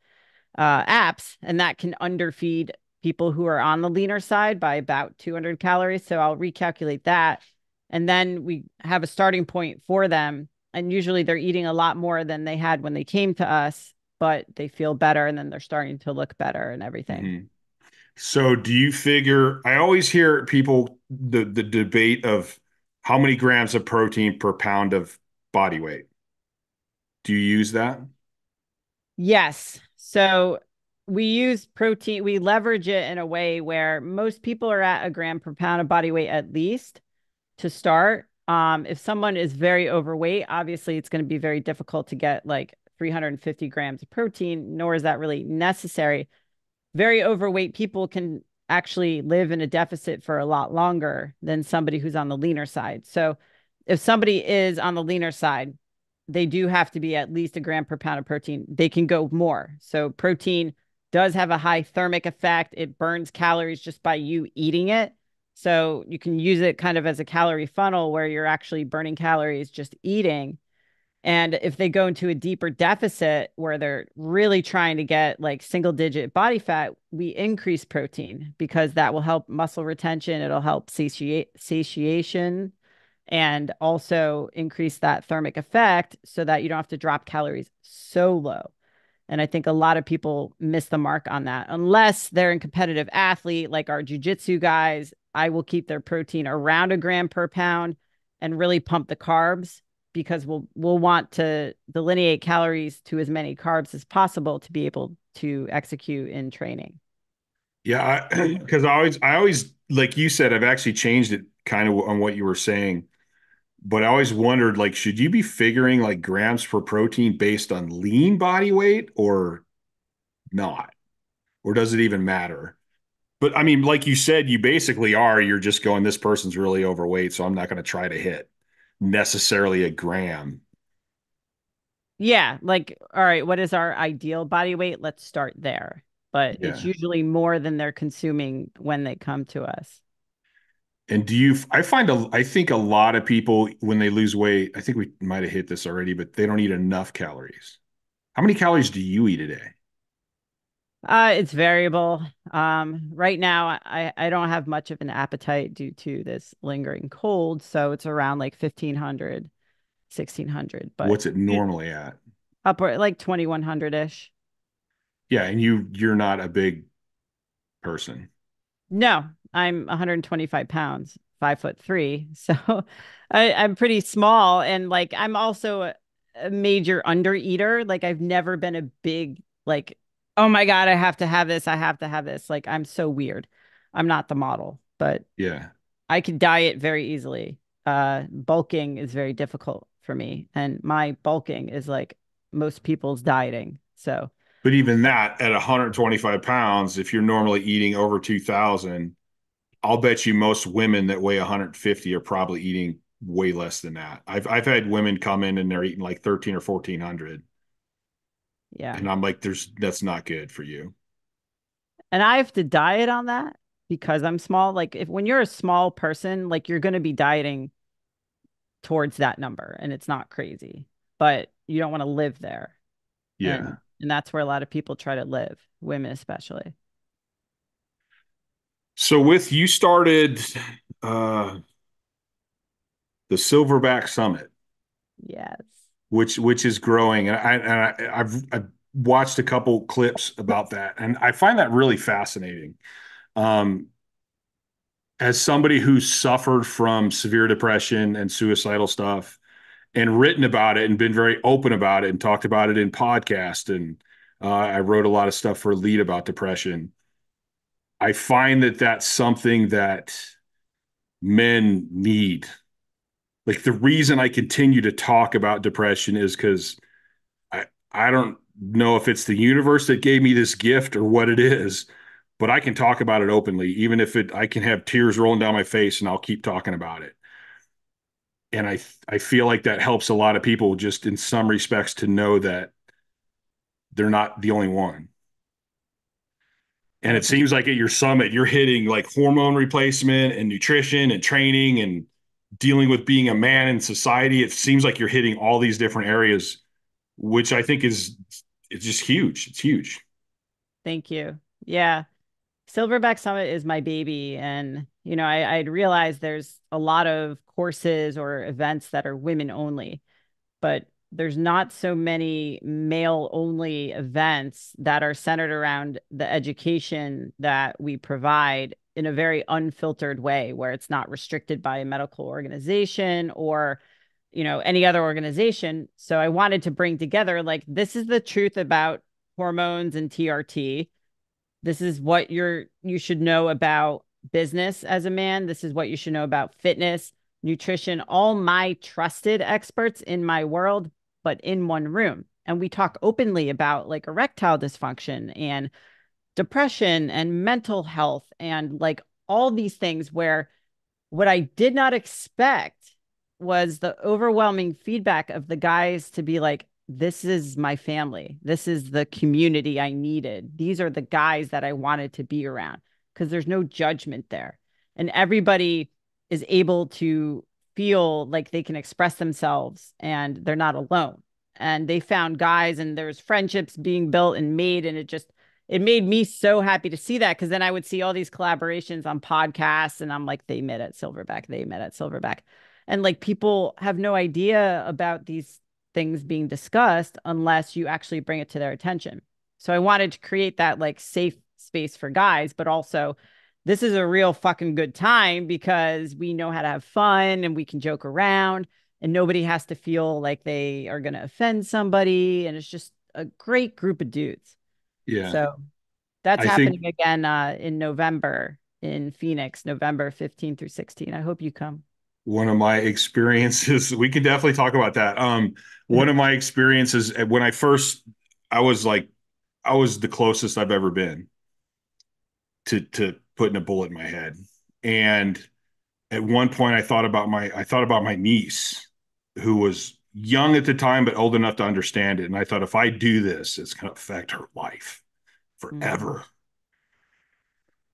uh, apps. And that can underfeed people who are on the leaner side by about two hundred calories. So I'll recalculate that. And then we have a starting point for them. And usually they're eating a lot more than they had when they came to us, but they feel better, and then they're starting to look better and everything. Mm-hmm. So do you figure, I always hear people, the, the debate of how many grams of protein per pound of body weight. Do you use that? Yes. So we use protein, we leverage it in a way where most people are at a gram per pound of body weight, at least to start. Um, if someone is very overweight, obviously it's going to be very difficult to get like three hundred fifty grams of protein, nor is that really necessary. Very overweight people can actually live in a deficit for a lot longer than somebody who's on the leaner side. So if somebody is on the leaner side, they do have to be at least a gram per pound of protein. They can go more. So protein does have a high thermic effect. It burns calories just by you eating it. So you can use it kind of as a calorie funnel, where you're actually burning calories just eating. And if they go into a deeper deficit where they're really trying to get like single digit body fat, we increase protein because that will help muscle retention. It'll help satiate, satiation and also increase that thermic effect so that you don't have to drop calories so low. And I think a lot of people miss the mark on that unless they're a competitive athlete like our jiu-jitsu guys. I will keep their protein around a gram per pound and really pump the carbs, because we'll we'll want to delineate calories to as many carbs as possible to be able to execute in training. Yeah, because I, I always, I always, like you said, I've actually changed it kind of on what you were saying, but I always wondered, like, should you be figuring like grams per protein based on lean body weight or not? Or does it even matter? But I mean, like you said, you basically are, you're just going, this person's really overweight, so I'm not going to try to hit necessarily a gram. Yeah, like, all right, what is our ideal body weight? Let's start there. But yeah, it's usually more than they're consuming when they come to us. And do you, I find, a, I think a lot of people, when they lose weight, I think we might have hit this already, but they don't eat enough calories. How many calories do you eat a day? Uh, it's variable. Um, right now, I, I don't have much of an appetite due to this lingering cold. So it's around like fifteen hundred, sixteen hundred. But what's it normally it, at? Upward, like twenty-one hundred ish. Yeah. And you, you're not a big person. No, I'm one hundred twenty-five pounds, five foot three. So I, I'm pretty small. And like, I'm also a, a major under eater. Like I've never been a big, like, oh my God, I have to have this. I have to have this. Like, I'm so weird. I'm not the model, but yeah, I can diet very easily. Uh, bulking is very difficult for me. And my bulking is like most people's dieting. So, but even that at one hundred twenty-five pounds, if you're normally eating over two thousand, I'll bet you most women that weigh one hundred fifty are probably eating way less than that. I've, I've had women come in and they're eating like thirteen or fourteen hundred. Yeah. And I'm like, there's, that's not good for you. And I have to diet on that because I'm small. Like if, when you're a small person, like you're going to be dieting towards that number and it's not crazy, but you don't want to live there. Yeah. And, and that's where a lot of people try to live, women especially. So with, you started uh, the Silverback Summit. Yes. Which which is growing, and I and I, I've, I've watched a couple clips about that, and I find that really fascinating. Um, as somebody who suffered from severe depression and suicidal stuff, and written about it, and been very open about it, and talked about it in podcasts, and uh, I wrote a lot of stuff for Elite about depression. I find that that's something that men need. Like the reason I continue to talk about depression is because I, I don't know if it's the universe that gave me this gift or what it is, but I can talk about it openly, even if it, I can have tears rolling down my face and I'll keep talking about it. And I, I feel like that helps a lot of people just in some respects to know that they're not the only one. And it seems like at your summit, you're hitting like hormone replacement and nutrition and training and dealing with being a man in society. It seems like you're hitting all these different areas, which I think is, it's just huge. It's huge. Thank you. Yeah. Silverback Summit is my baby. And, you know, I, I'd realized there's a lot of courses or events that are women only, but there's not so many male only events that are centered around the education that we provide in a very unfiltered way where it's not restricted by a medical organization or, you know, any other organization. So I wanted to bring together, like, this is the truth about hormones and T R T. This is what you're, you should know about business as a man. This is what you should know about fitness, nutrition, all my trusted experts in my world, but in one room. And we talk openly about like erectile dysfunction and depression and mental health and like all these things, where what I did not expect was the overwhelming feedback of the guys to be like, this is my family. This is the community I needed. These are the guys that I wanted to be around, because there's no judgment there. And everybody is able to feel like they can express themselves and they're not alone. And they found guys and there's friendships being built and made. And it just, it made me so happy to see that. Cause then I would see all these collaborations on podcasts and I'm like, they met at Silverback, they met at Silverback. And like, people have no idea about these things being discussed unless you actually bring it to their attention. So I wanted to create that like safe space for guys, but also this is a real fucking good time because we know how to have fun and we can joke around. And nobody has to feel like they are going to offend somebody. And it's just a great group of dudes. Yeah. So that's I happening think... again uh, in November in Phoenix, November fifteenth through sixteenth. I hope you come. One of my experiences, we can definitely talk about that. Um, one of my experiences when I first, I was like, I was the closest I've ever been to, to putting a bullet in my head. And at one point I thought about my, I thought about my niece who was young at the time, but old enough to understand it. And I thought, if I do this, it's going to affect her life forever. Mm-hmm.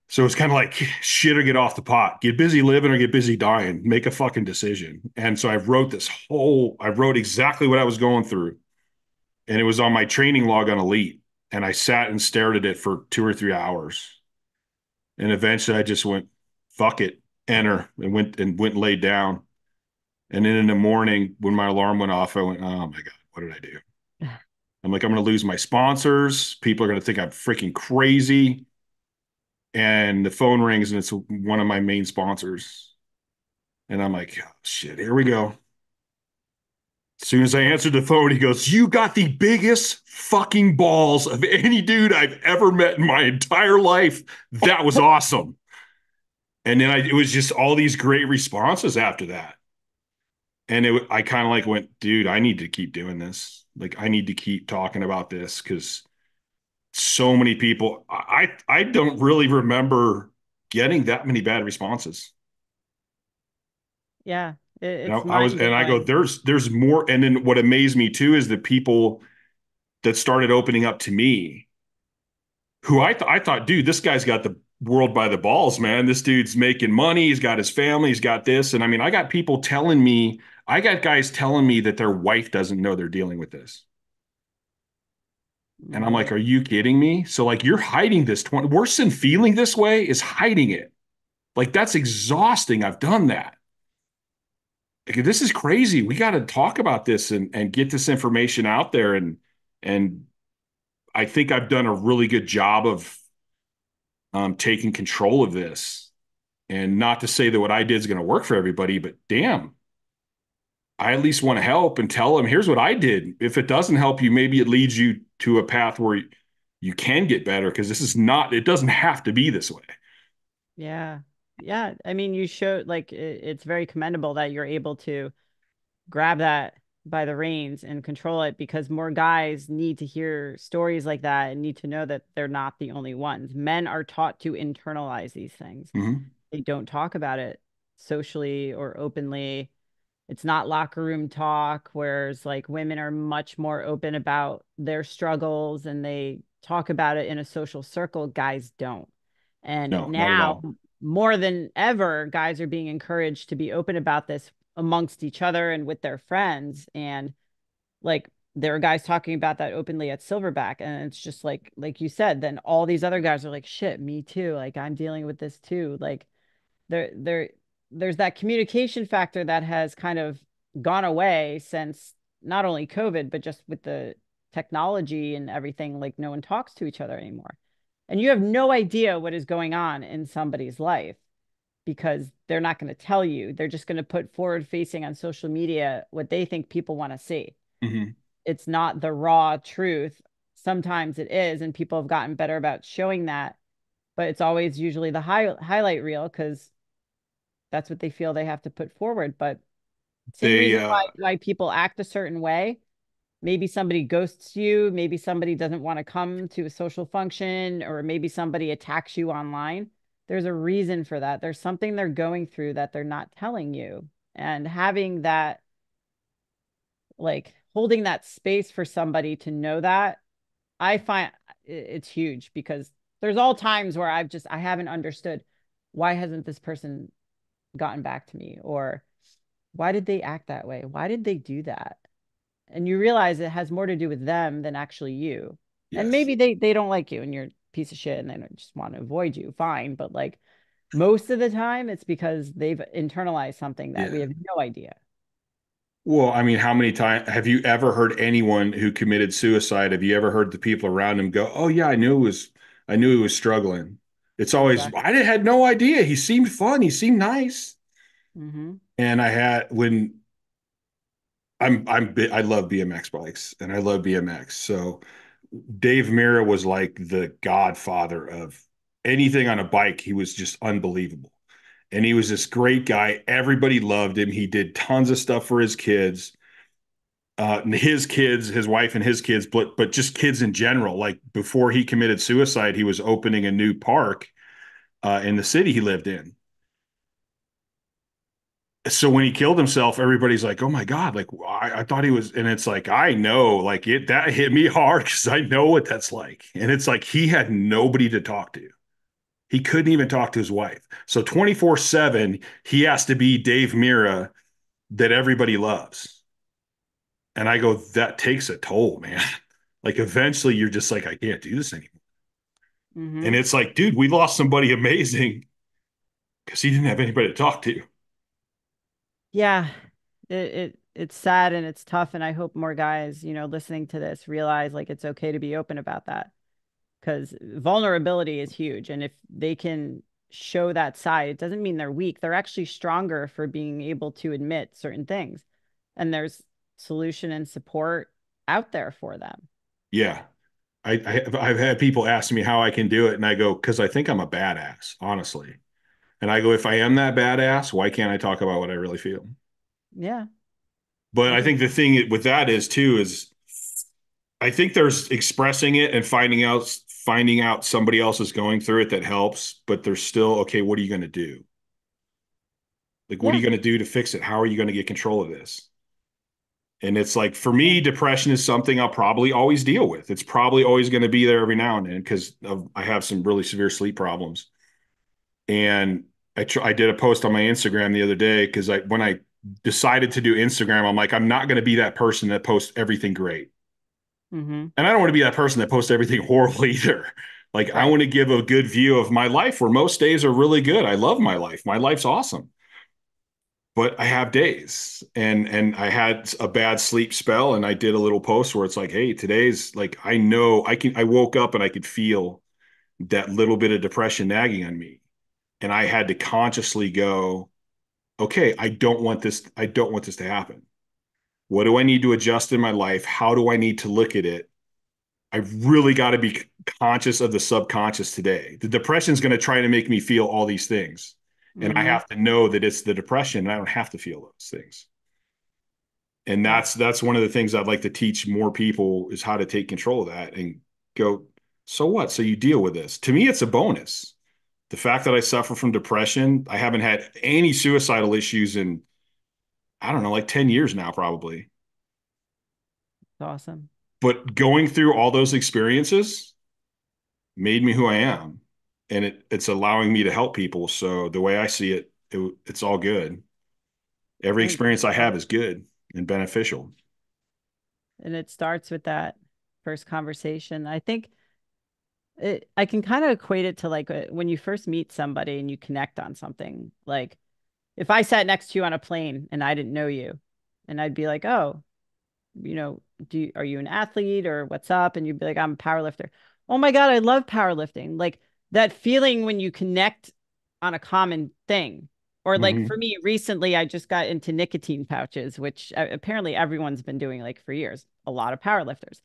So it's kind of like shit or get off the pot, get busy living or get busy dying, make a fucking decision. And so I wrote this whole, I wrote exactly what I was going through. And it was on my training log on Elite. And I sat and stared at it for two or three hours. And eventually I just went, fuck it. Enter and went and went and laid down. And then in the morning when my alarm went off, I went, oh my God, what did I do? I'm like, I'm going to lose my sponsors. People are going to think I'm freaking crazy. And the phone rings and it's one of my main sponsors. And I'm like, oh, shit, here we go. As soon as I answered the phone, he goes, you got the biggest fucking balls of any dude I've ever met in my entire life. That was awesome. And then I, it was just all these great responses after that. And it, I kind of like went, dude, I need to keep doing this. Like, I need to keep talking about this because so many people, I, I don't really remember getting that many bad responses. Yeah. It, it's and I, I was, and I go, there's, there's more. And then what amazed me too, is the people that started opening up to me who I thought, I thought, dude, this guy's got the world by the balls, man. This dude's making money. He's got his family. He's got this. And I mean, I got people telling me, I got guys telling me that their wife doesn't know they're dealing with this. And I'm like, are you kidding me? So like, you're hiding this twenty worse than feeling this way is hiding it. Like, that's exhausting. I've done that. Like, this is crazy. We got to talk about this and, and get this information out there. And, and I think I've done a really good job of, Um, taking control of this. And not to say that what I did is going to work for everybody, but damn, I at least want to help and tell them, here's what I did. If it doesn't help you, maybe it leads you to a path where you can get better. Cause this is not, it doesn't have to be this way. Yeah. Yeah. I mean, you showed like, it, it's very commendable that you're able to grab that by the reins and control it, because more guys need to hear stories like that and need to know that they're not the only ones. Men are taught to internalize these things. Mm-hmm. They don't talk about it socially or openly. It's not locker room talk, whereas like women are much more open about their struggles and they talk about it in a social circle. Guys don't. And no, now more than ever, guys are being encouraged to be open about this amongst each other and with their friends. And like, there are guys talking about that openly at Silverback. And it's just like, like you said, then all these other guys are like, shit, me too. Like, I'm dealing with this too. Like there, there, there's that communication factor that has kind of gone away since not only COVID, but just with the technology and everything. Like, no one talks to each other anymore. And you have no idea what is going on in somebody's life, because they're not going to tell you. They're just going to put forward facing on social media what they think people want to see. Mm-hmm. It's not the raw truth. Sometimes it is, and people have gotten better about showing that, but it's always usually the high, highlight reel, because that's what they feel they have to put forward. But they, uh... why, why people act a certain way. Maybe somebody ghosts you. Maybe somebody doesn't want to come to a social function, or maybe somebody attacks you online. There's a reason for that. There's something they're going through that they're not telling you. And having that, like holding that space for somebody to know that, I find it's huge, because there's all times where I've just, I haven't understood, why hasn't this person gotten back to me? Or why did they act that way? Why did they do that? And you realize it has more to do with them than actually you. Yes. And maybe they, they don't like you and you're a piece of shit and they don't just want to avoid you. Fine. But like most of the time it's because they've internalized something that yeah. we have no idea. Well, I mean, how many times have you ever heard anyone who committed suicide? Have you ever heard the people around him go, oh yeah, I knew it was, I knew he was struggling. It's always, exactly. I had no idea. He seemed fun. He seemed nice. Mm-hmm. And I had, when I'm, I'm, I love B M X bikes and I love B M X. So Dave Mira was like the godfather of anything on a bike. He was just unbelievable. And he was this great guy. Everybody loved him. He did tons of stuff for his kids, uh, his kids, his wife and his kids, but, but just kids in general. Like before he committed suicide, he was opening a new park uh, in the city he lived in. So when he killed himself, everybody's like, oh my God, like I, I thought he was. And it's like, I know, like it, that hit me hard because I know what that's like. And it's like, he had nobody to talk to. He couldn't even talk to his wife. So twenty-four seven, he has to be Dave Mira that everybody loves. And I go, that takes a toll, man. Like eventually you're just like, I can't do this anymore. Mm-hmm. And it's like, dude, we lost somebody amazing because he didn't have anybody to talk to. Yeah, it, it it's sad and it's tough. And I hope more guys, you know, listening to this realize like it's okay to be open about that because vulnerability is huge. And if they can show that side, it doesn't mean they're weak. They're actually stronger for being able to admit certain things. And there's solution and support out there for them. Yeah. I, I, I've had people ask me how I can do it. And I go, because I think I'm a badass, honestly. And I go, if I am that badass, why can't I talk about what I really feel? Yeah. But I think the thing with that is too, is I think there's expressing it and finding out, finding out somebody else is going through it that helps, but there's still, okay, what are you going to do? Like, what yeah. are you going to do to fix it? How are you going to get control of this? And it's like, for me, depression is something I'll probably always deal with. It's probably always going to be there every now and then because I have some really severe sleep problems. And I, tr- I did a post on my Instagram the other day because I when I decided to do Instagram, I'm like, I'm not going to be that person that posts everything great. Mm-hmm. And I don't want to be that person that posts everything horrible either. Like I want to give a good view of my life where most days are really good. I love my life. My life's awesome. But I have days and and I had a bad sleep spell and I did a little post where it's like, hey, today's like, I know I can I woke up and I could feel that little bit of depression nagging on me. And I had to consciously go, okay, I don't want this. I don't want this to happen. What do I need to adjust in my life? How do I need to look at it? I really got to be conscious of the subconscious today. The depression is going to try to make me feel all these things. And mm-hmm. I have to know that it's the depression and I don't have to feel those things. And that's, that's one of the things I'd like to teach more people is how to take control of that and go, so what? So you deal with this. To me, it's a bonus. The fact that I suffer from depression, I haven't had any suicidal issues in, I don't know, like ten years now, probably. That's awesome. But going through all those experiences made me who I am. And it, it's allowing me to help people. So the way I see it, it it's all good. Every experience I have is good and beneficial. And it starts with that first conversation. I think It, I can kind of equate it to like when you first meet somebody and you connect on something. Like if I sat next to you on a plane and I didn't know you and I'd be like, oh, you know, do you, are you an athlete or what's up? And you'd be like, I'm a powerlifter. Oh my God, I love powerlifting. Like that feeling when you connect on a common thing. Or like mm-hmm. for me recently, I just got into nicotine pouches, which apparently everyone's been doing like for years, a lot of powerlifters.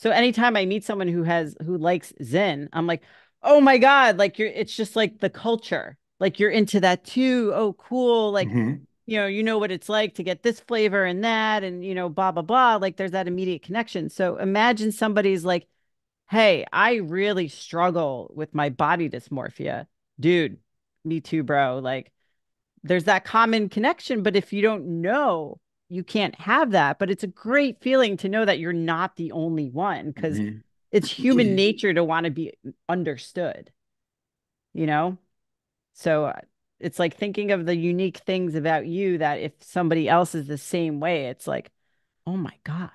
So anytime I meet someone who has, who likes Zen, I'm like, oh my God, like you're, it's just like the culture, like you're into that too. Oh, cool. Like, mm-hmm. you know, you know what it's like to get this flavor and that, and you know, blah, blah, blah. Like there's that immediate connection. So imagine somebody's like, hey, I really struggle with my body dysmorphia, dude, me too, bro. Like there's that common connection, but if you don't know, you can't have that, but it's a great feeling to know that you're not the only one because mm-hmm. it's human nature to want to be understood, you know? So it's like thinking of the unique things about you that if somebody else is the same way, it's like, oh my God.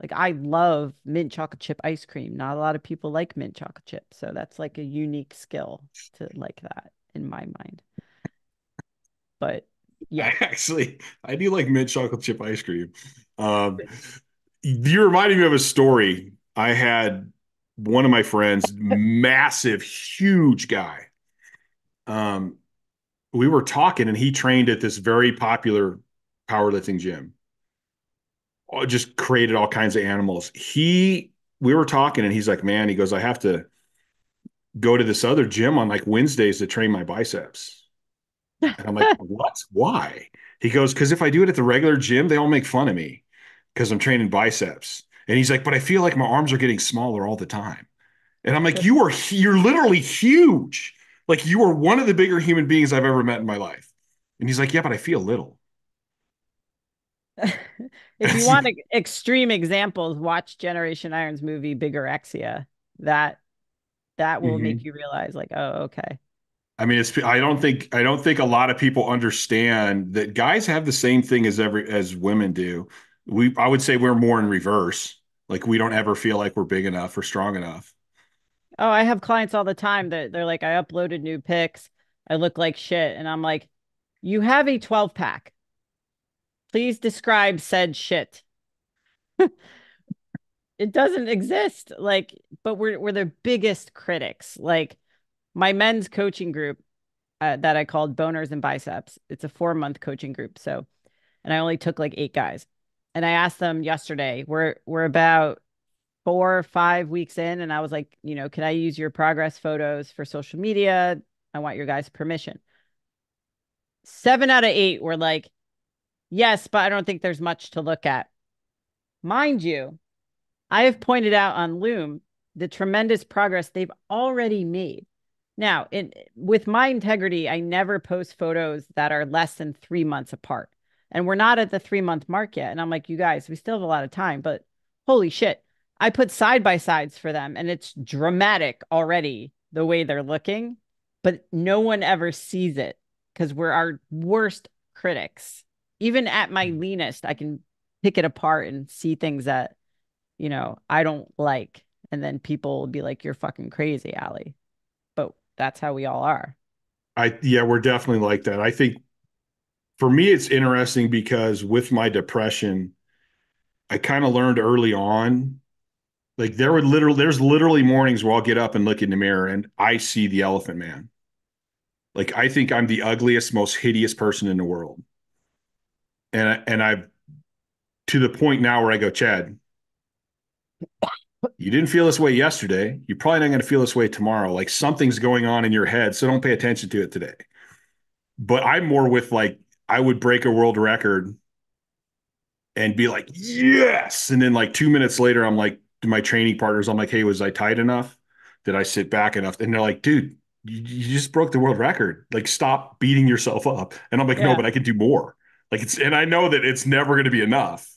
Like I love mint chocolate chip ice cream. Not a lot of people like mint chocolate chip. So that's like a unique skill to like that in my mind. But yeah, I actually, I do like mint chocolate chip ice cream. Um, you reminded me of a story. I had one of my friends, massive, huge guy. Um, we were talking and he trained at this very popular powerlifting gym. Just created all kinds of animals. He, we were talking and he's like, man, he goes, I have to go to this other gym on like Wednesdays to train my biceps. And I'm like, what? Why? He goes, because if I do it at the regular gym, they all make fun of me because I'm training biceps. And he's like, but I feel like my arms are getting smaller all the time. And I'm like, you are, you're literally huge. Like you are one of the bigger human beings I've ever met in my life. And he's like, yeah, but I feel little. If you want extreme examples, watch Generation Iron's movie Bigorexia. That that will mm-hmm. make you realize, like, oh, okay. I mean, it's I don't think I don't think a lot of people understand that guys have the same thing as every as women do. We I would say we're more in reverse. Like we don't ever feel like we're big enough or strong enough. Oh, I have clients all the time that they're like, I uploaded new pics, I look like shit, and I'm like, you have a twelve pack. Please describe said shit. It doesn't exist. Like, but we're we're the biggest critics. Like my men's coaching group uh, that I called Boners and Biceps. It's a four month coaching group. So, and I only took like eight guys. And I asked them yesterday, we're we're about four or five weeks in. And I was like, you know, can I use your progress photos for social media? I want your guys' permission. Seven out of eight were like, yes, but I don't think there's much to look at. Mind you, I have pointed out on Loom the tremendous progress they've already made. Now, in, with my integrity, I never post photos that are less than three months apart. And we're not at the three-month mark yet. And I'm like, you guys, we still have a lot of time, but holy shit. I put side-by-sides for them, and it's dramatic already the way they're looking, but no one ever sees it because we're our worst critics. Even at my leanest, I can pick it apart and see things that, you know, I don't like. And then people will be like, you're fucking crazy, Ali. But that's how we all are. I Yeah, we're definitely like that. I think for me, it's interesting because with my depression, I kind of learned early on, like there were literally, there's literally mornings where I'll get up and look in the mirror and I see the elephant man. Like, I think I'm the ugliest, most hideous person in the world. And I, and I, to the point now where I go, Chad, you didn't feel this way yesterday. You're probably not going to feel this way tomorrow. Like something's going on in your head. So don't pay attention to it today. But I'm more with like, I would break a world record and be like, yes. And then like two minutes later, I'm like, to my training partners, I'm like, hey, was I tight enough? Did I sit back enough? And they're like, dude, you, you just broke the world record. Like, stop beating yourself up. And I'm like, yeah. No, but I can do more. Like it's, and I know that it's never going to be enough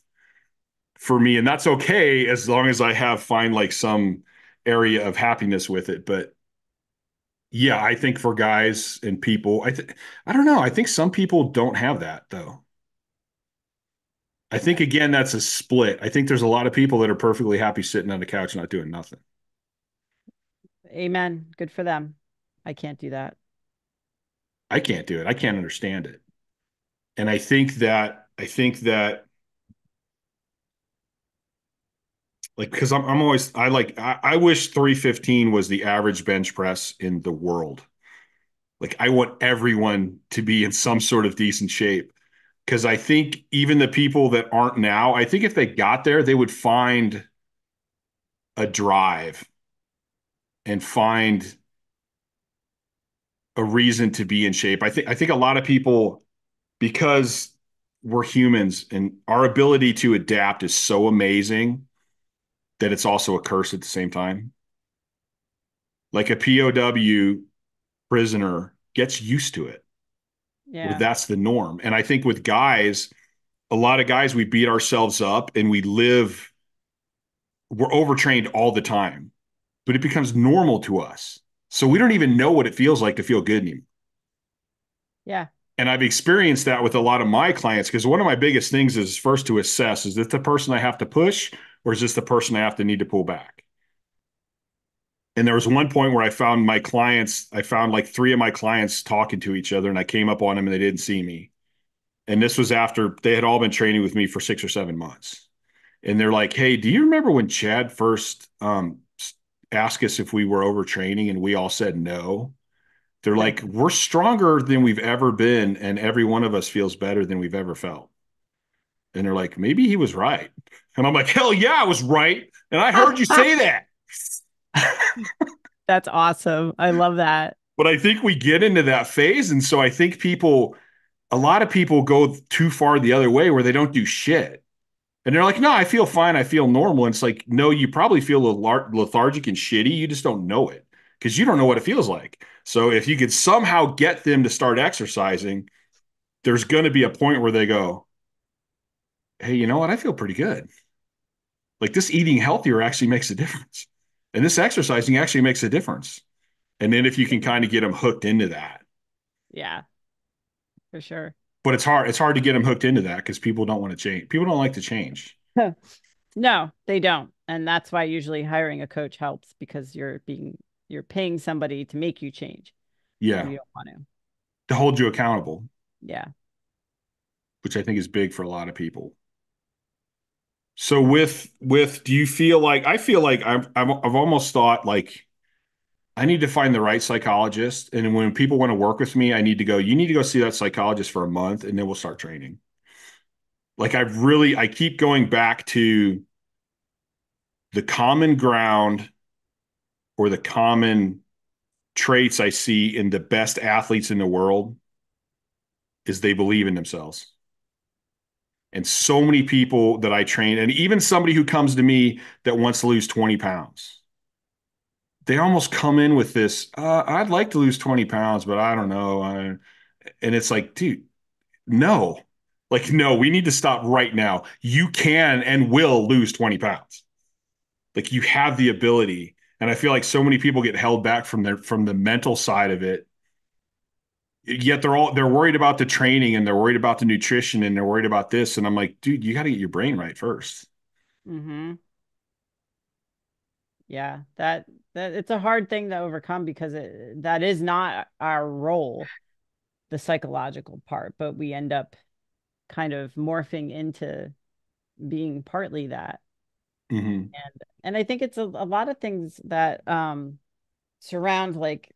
for me. And that's okay. As long as I have find like some area of happiness with it. But yeah, I think for guys and people, I th- I don't know. I think some people don't have that though. I think again, that's a split. I think there's a lot of people that are perfectly happy sitting on the couch, not doing nothing. Amen. Good for them. I can't do that. I can't do it. I can't understand it. And I think that, I think that, like, because I'm, I'm always, I like, I, I wish three fifteen was the average bench press in the world. Like, I want everyone to be in some sort of decent shape. Because I think even the people that aren't now, I think if they got there, they would find a drive and find a reason to be in shape. I think, I think a lot of people, because we're humans and our ability to adapt is so amazing that it's also a curse at the same time. Like a P O W prisoner gets used to it. Yeah. Well, that's the norm. And I think with guys, a lot of guys, we beat ourselves up and we live, we're overtrained all the time, but it becomes normal to us. So we don't even know what it feels like to feel good anymore. Yeah. And I've experienced that with a lot of my clients, because one of my biggest things is first to assess, is this the person I have to push, or is this the person I have to need to pull back? And there was one point where I found my clients, I found like three of my clients talking to each other, and I came up on them and they didn't see me. And this was after they had all been training with me for six or seven months. And they're like, hey, do you remember when Chad first um, asked us if we were overtraining and we all said no? They're like, we're stronger than we've ever been, and every one of us feels better than we've ever felt. And they're like, maybe he was right. And I'm like, hell yeah, I was right. And I heard you say that. That's awesome. I love that. But I think we get into that phase. And so I think people, a lot of people go too far the other way where they don't do shit. And they're like, no, I feel fine. I feel normal. And it's like, no, you probably feel lethargic and shitty. You just don't know it because you don't know what it feels like. So if you could somehow get them to start exercising, there's going to be a point where they go, hey, you know what? I feel pretty good. Like this eating healthier actually makes a difference. And this exercising actually makes a difference. And then if you can kind of get them hooked into that. Yeah, for sure. But it's hard. It's hard to get them hooked into that because people don't want to change. People don't like to change. No, they don't. And that's why usually hiring a coach helps, because you're being, you're paying somebody to make you change. Yeah. You don't want to. To hold you accountable. Yeah. Which I think is big for a lot of people. So with, with, do you feel like, I feel like I've, I've, I've almost thought like, I need to find the right psychologist. And when people want to work with me, I need to go, you need to go see that psychologist for a month and then we'll start training. Like I really, I keep going back to the common ground or the common traits I see in the best athletes in the world is they believe in themselves. And so many people that I train, and even somebody who comes to me that wants to lose twenty pounds, they almost come in with this, uh, I'd like to lose twenty pounds, but I don't know. I, and it's like, dude, no, like, no, we need to stop right now. You can and will lose twenty pounds. Like you have the ability. And I feel like so many people get held back from their, from the mental side of it. Yet they're all, they're worried about the training and they're worried about the nutrition and they're worried about this. And I'm like, dude, you got to get your brain right first. Mm-hmm. Yeah. That, that it's a hard thing to overcome because it, that is not our role, the psychological part, but we end up kind of morphing into being partly that. Mm-hmm. And, and I think it's a, a lot of things that um, surround like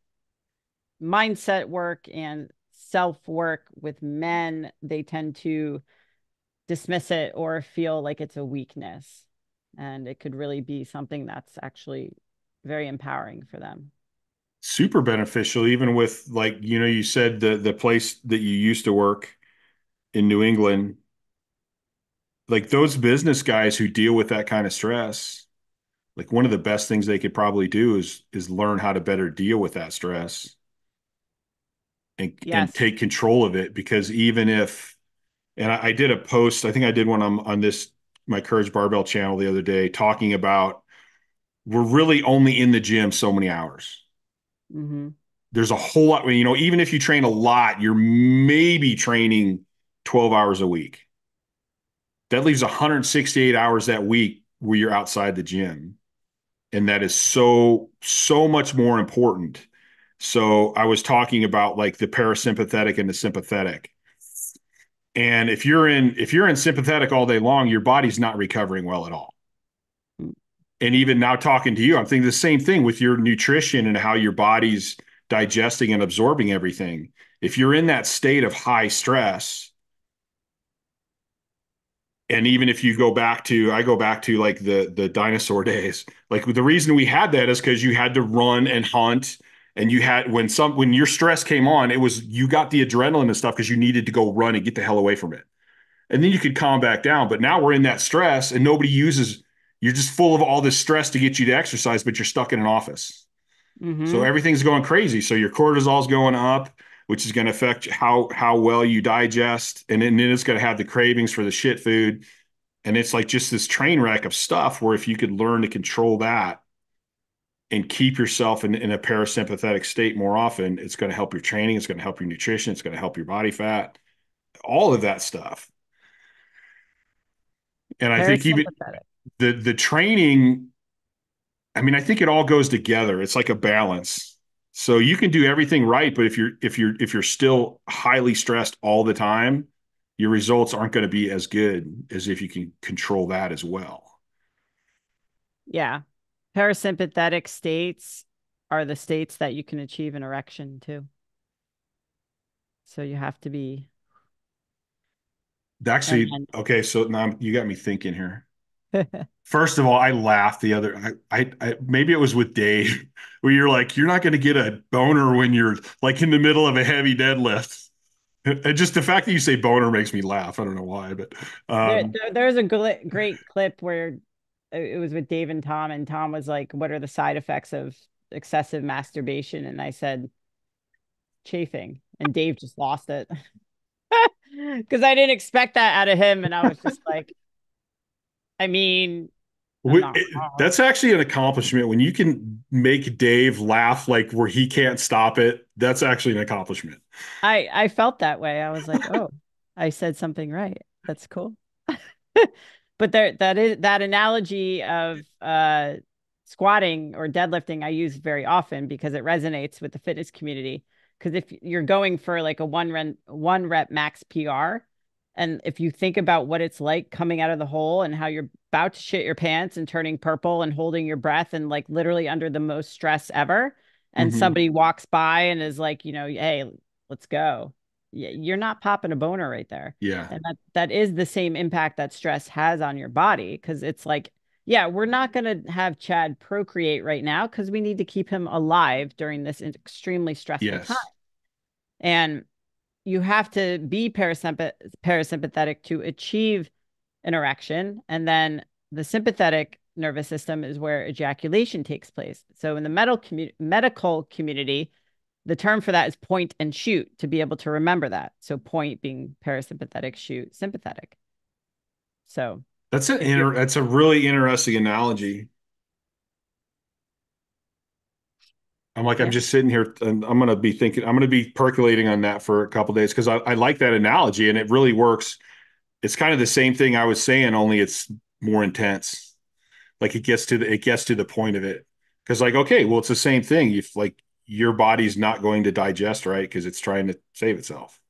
mindset work and self-work with men. They tend to dismiss it or feel like it's a weakness, and it could really be something that's actually very empowering for them. Super beneficial, even with like, you know, you said the the place that you used to work in New England, like those business guys who deal with that kind of stress, like one of the best things they could probably do is is learn how to better deal with that stress. And, yes. and take control of it, because even if, and I, I did a post, I think I did one on, on this, my Courage Barbell channel the other day, talking about we're really only in the gym so many hours. Mm-hmm. There's a whole lot, you know, even if you train a lot, you're maybe training twelve hours a week. That leaves one hundred sixty-eight hours that week where you're outside the gym. And that is so, so much more important. So I was talking about like the parasympathetic and the sympathetic. And if you're in, if you're in sympathetic all day long, your body's not recovering well at all. And even now talking to you, I'm thinking the same thing with your nutrition and how your body's digesting and absorbing everything. If you're in that state of high stress, and even if you go back to, I go back to like the, the dinosaur days, like the reason we had that is because you had to run and hunt. And you had, when some, when your stress came on, it was, you got the adrenaline and stuff because you needed to go run and get the hell away from it. And then you could calm back down. But now we're in that stress and nobody uses, you're just full of all this stress to get you to exercise, but you're stuck in an office. Mm-hmm. So everything's going crazy. So your cortisol's going up, which is going to affect how, how well you digest. And then, and then it's going to have the cravings for the shit food. And it's like just this train wreck of stuff where if you could learn to control that, and keep yourself in, in a parasympathetic state more often, it's going to help your training. It's going to help your nutrition. It's going to help your body fat, all of that stuff. And I think even the, the training, I mean, I think it all goes together. It's like a balance. So you can do everything right, but if you're, if you're, if you're still highly stressed all the time, your results aren't going to be as good as if you can control that as well. Yeah. Parasympathetic states are the states that you can achieve an erection too. So you have to be. Actually, okay. So now you got me thinking here. First of all, I laughed the other, I, I, I, maybe it was with Dave where you're like, you're not going to get a boner when you're like in the middle of a heavy deadlift. And just the fact that you say boner makes me laugh. I don't know why, but um, there, there's a great clip where it was with Dave and Tom, and Tom was like, what are the side effects of excessive masturbation? And I said, chafing. And Dave just lost it because I didn't expect that out of him. And I was just like, I mean, we, it, that's actually an accomplishment. When you can make Dave laugh, like where he can't stop it, that's actually an accomplishment. I, I felt that way. I was like, oh, I said something right. That's cool. But there, that is that analogy of uh, squatting or deadlifting I use very often because it resonates with the fitness community. Because if you're going for like a one rep, one rep max P R, and if you think about what it's like coming out of the hole and how you're about to shit your pants and turning purple and holding your breath and like literally under the most stress ever, and mm-hmm. somebody walks by and is like, you know, hey, let's go. You're not popping a boner right there. Yeah. And that, that is the same impact that stress has on your body. Cause it's like, yeah, we're not going to have Chad procreate right now because we need to keep him alive during this extremely stressful yes. time. And you have to be parasymp- parasympathetic to achieve an erection. And then the sympathetic nervous system is where ejaculation takes place. So in the metal commu- medical community, the term for that is point and shoot, to be able to remember that. So point being parasympathetic, shoot sympathetic. So that's an inter- that's a really interesting analogy. I'm like, yeah. I'm just sitting here and I'm going to be thinking, I'm going to be percolating on that for a couple of days. Cause I, I like that analogy and it really works. It's kind of the same thing I was saying, only it's more intense. Like it gets to the, it gets to the point of it. Cause like, okay, well, it's the same thing. You've like, your body's not going to digest right because it's trying to save itself.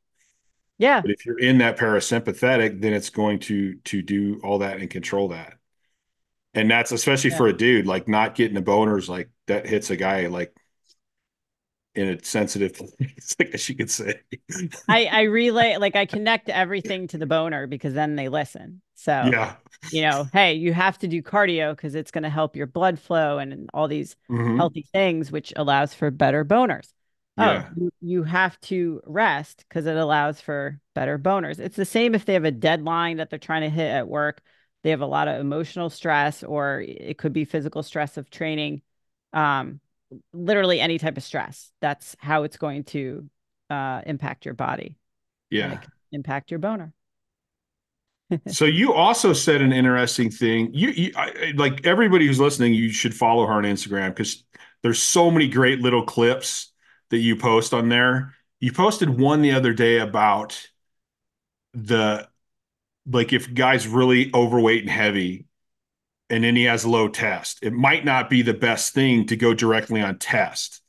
Yeah. But if you're in that parasympathetic, then it's going to to do all that and control that. And that's especially yeah. for a dude, like not getting a boner's like that hits a guy like in a sensitive place, I guess you could say. I, I relay, like I connect everything to the boner because then they listen. So yeah. you know, hey, you have to do cardio because it's going to help your blood flow and all these mm-hmm. healthy things, which allows for better boners. Yeah. Oh, you, you have to rest because it allows for better boners. It's the same if they have a deadline that they're trying to hit at work. They have a lot of emotional stress, or it could be physical stress of training. Um, literally any type of stress. That's how it's going to uh, impact your body. Yeah. Like, impact your boner. So you also said an interesting thing. You, you I, like everybody who's listening, you should follow her on Instagram because there's so many great little clips that you post on there. You posted one the other day about the, like if guy's really overweight and heavy and then he has low test, it might not be the best thing to go directly on test,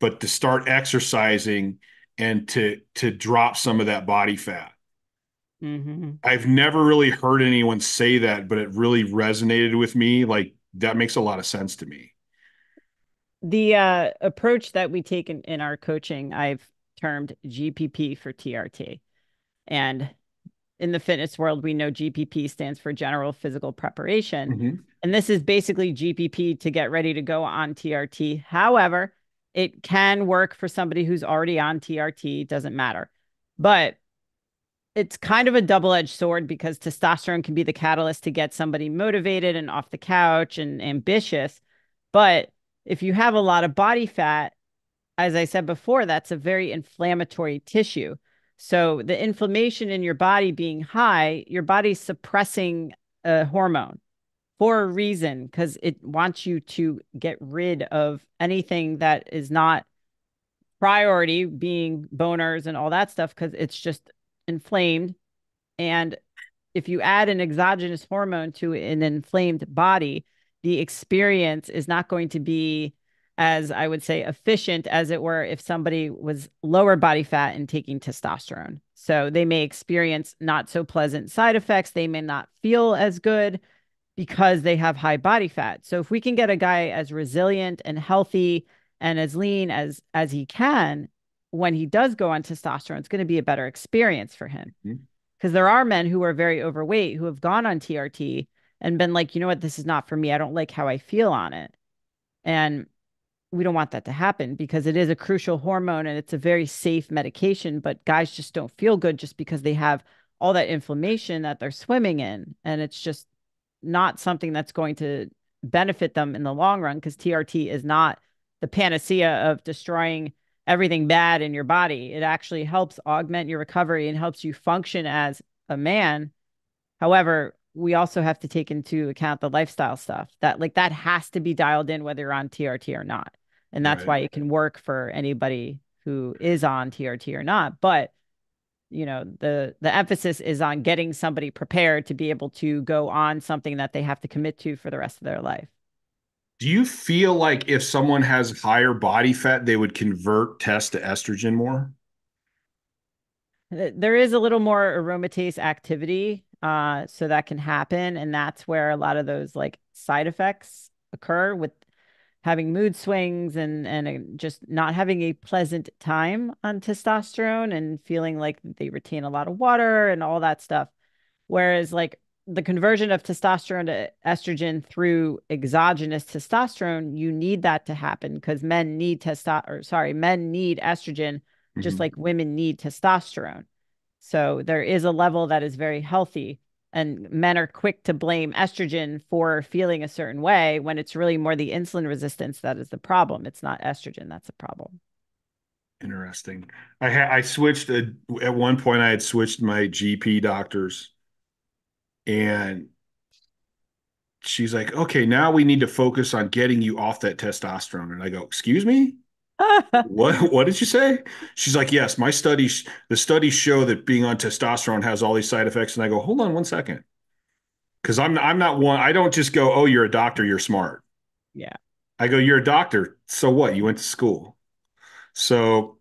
but to start exercising and to, to drop some of that body fat. Mm-hmm. I've never really heard anyone say that, but it really resonated with me. Like that makes a lot of sense to me. The uh, approach that we take in, in our coaching, I've termed G P P for T R T. And in the fitness world, we know G P P stands for general physical preparation. Mm-hmm. And this is basically G P P to get ready to go on T R T. However, it can work for somebody who's already on T R T, doesn't matter. But it's kind of a double-edged sword because testosterone can be the catalyst to get somebody motivated and off the couch and ambitious. But if you have a lot of body fat, as I said before, that's a very inflammatory tissue. So the inflammation in your body being high, your body's suppressing a hormone. for a reason, because it wants you to get rid of anything that is not priority, being boners and all that stuff, because it's just inflamed. And if you add an exogenous hormone to an inflamed body, the experience is not going to be as, I would say, efficient as it were if somebody was lower body fat and taking testosterone. So they may experience not so pleasant side effects. They may not feel as good because they have high body fat. So if we can get a guy as resilient and healthy and as lean as, as he can, when he does go on testosterone, it's going to be a better experience for him. Mm-hmm. Because there are men who are very overweight who have gone on T R T and been like, you know what, this is not for me. I don't like how I feel on it. And we don't want that to happen, because it is a crucial hormone and it's a very safe medication, but guys just don't feel good just because they have all that inflammation that they're swimming in. And it's just not something that's going to benefit them in the long run, because T R T is not the panacea of destroying everything bad in your body. It actually helps augment your recovery and helps you function as a man. However, we also have to take into account the lifestyle stuff that like that has to be dialed in, whether you're on T R T or not. And that's right. Why it can work for anybody who is on T R T or not. But, you know, the, the emphasis is on getting somebody prepared to be able to go on something that they have to commit to for the rest of their life. Do you feel like if someone has higher body fat, they would convert test to estrogen more? There is a little more aromatase activity. Uh, so that can happen. And that's where a lot of those like side effects occur with having mood swings and, and just not having a pleasant time on testosterone and feeling like they retain a lot of water and all that stuff. Whereas like the conversion of testosterone to estrogen through exogenous testosterone, you need that to happen, because men need testo- or sorry, men need estrogen, mm-hmm. just like women need testosterone. So there is a level that is very healthy, and men are quick to blame estrogen for feeling a certain way when it's really more the insulin resistance that is the problem. It's not estrogen that's the problem. Interesting. I ha- I switched a, at one point. I had switched my G P doctors. And she's like, okay, now we need to focus on getting you off that testosterone. And I go, excuse me? what What did you say? She's like, yes, my studies, the studies show that being on testosterone has all these side effects. And I go, hold on one second. Because I'm, I'm not one, I don't just go, oh, you're a doctor, you're smart. Yeah. I go, you're a doctor, so what? You went to school. So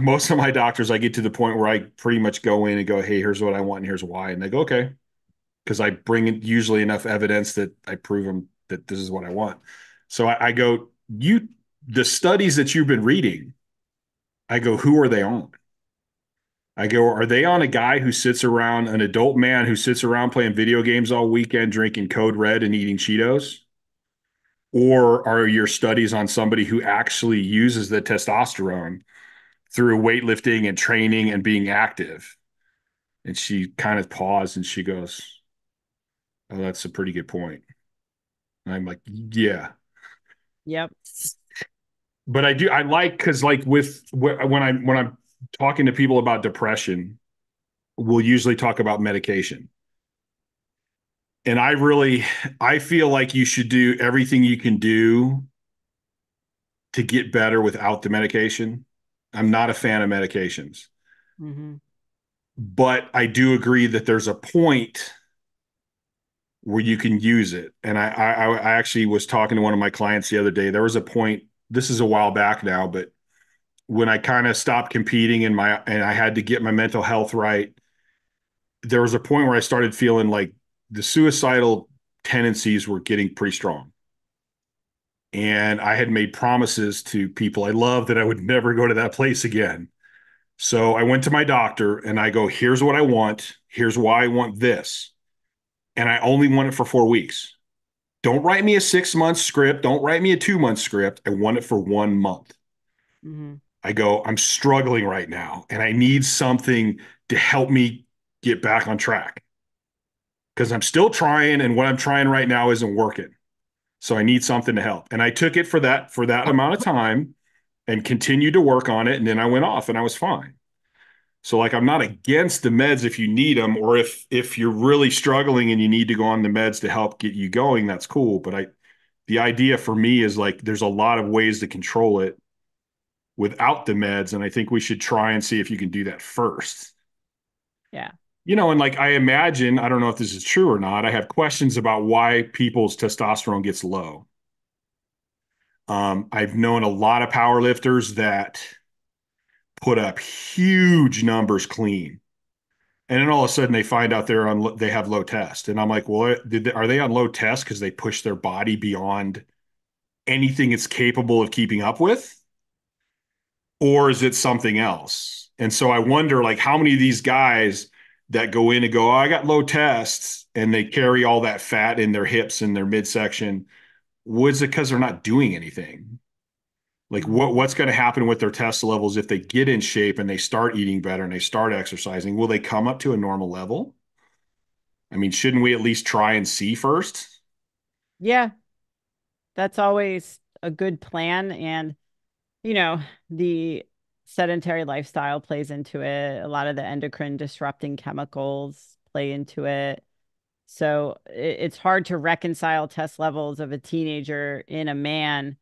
most of my doctors, I get to the point where I pretty much go in and go, hey, here's what I want and here's why. And they go, okay. Because I bring in usually enough evidence that I prove them that this is what I want. So I, I go, you, the studies that you've been reading, I go, who are they on? I go, are they on a guy who sits around, an adult man who sits around playing video games all weekend, drinking Code Red and eating Cheetos? Or are your studies on somebody who actually uses the testosterone through weightlifting and training and being active? And she kind of paused and she goes, oh, that's a pretty good point. And I'm like, yeah. Yep. But I do, I like, cause like with, when I'm, when I'm talking to people about depression, we'll usually talk about medication. And I really, I feel like you should do everything you can do to get better without the medication. I'm not a fan of medications, mm-hmm. but I do agree that there's a point where you can use it. And I, I, I actually was talking to one of my clients the other day. There was a point, this is a while back now, but when I kind of stopped competing and my, and I had to get my mental health right, there was a point where I started feeling like the suicidal tendencies were getting pretty strong. And I had made promises to people I loved that I would never go to that place again. So I went to my doctor and I go, here's what I want. Here's why I want this. And I only want it for four weeks. Don't write me a six-month script. Don't write me a two-month script. I want it for one month. Mm-hmm. I go, I'm struggling right now, and I need something to help me get back on track, because I'm still trying, and what I'm trying right now isn't working. So I need something to help. And I took it for that, for that amount of time and continued to work on it, and then I went off, and I was fine. So like, I'm not against the meds if you need them, or if, if you're really struggling and you need to go on the meds to help get you going, that's cool. But I, the idea for me is like, there's a lot of ways to control it without the meds. And I think we should try and see if you can do that first. Yeah. You know, and like, I imagine, I don't know if this is true or not, I have questions about why people's testosterone gets low. Um, I've known a lot of powerlifters that put up huge numbers clean, and then all of a sudden they find out they're on, they have low test. And I'm like, well, did they, are they on low test because they push their body beyond anything it's capable of keeping up with? Or is it something else? And so I wonder, like, how many of these guys that go in and go, oh, I got low tests, and they carry all that fat in their hips and their midsection. Was it because they're not doing anything? Like, what, what's going to happen with their test levels if they get in shape and they start eating better and they start exercising? Will they come up to a normal level? I mean, shouldn't we at least try and see first? Yeah, that's always a good plan. And, you know, the sedentary lifestyle plays into it. A lot of the endocrine disrupting chemicals play into it. So it's hard to reconcile test levels of a teenager in a man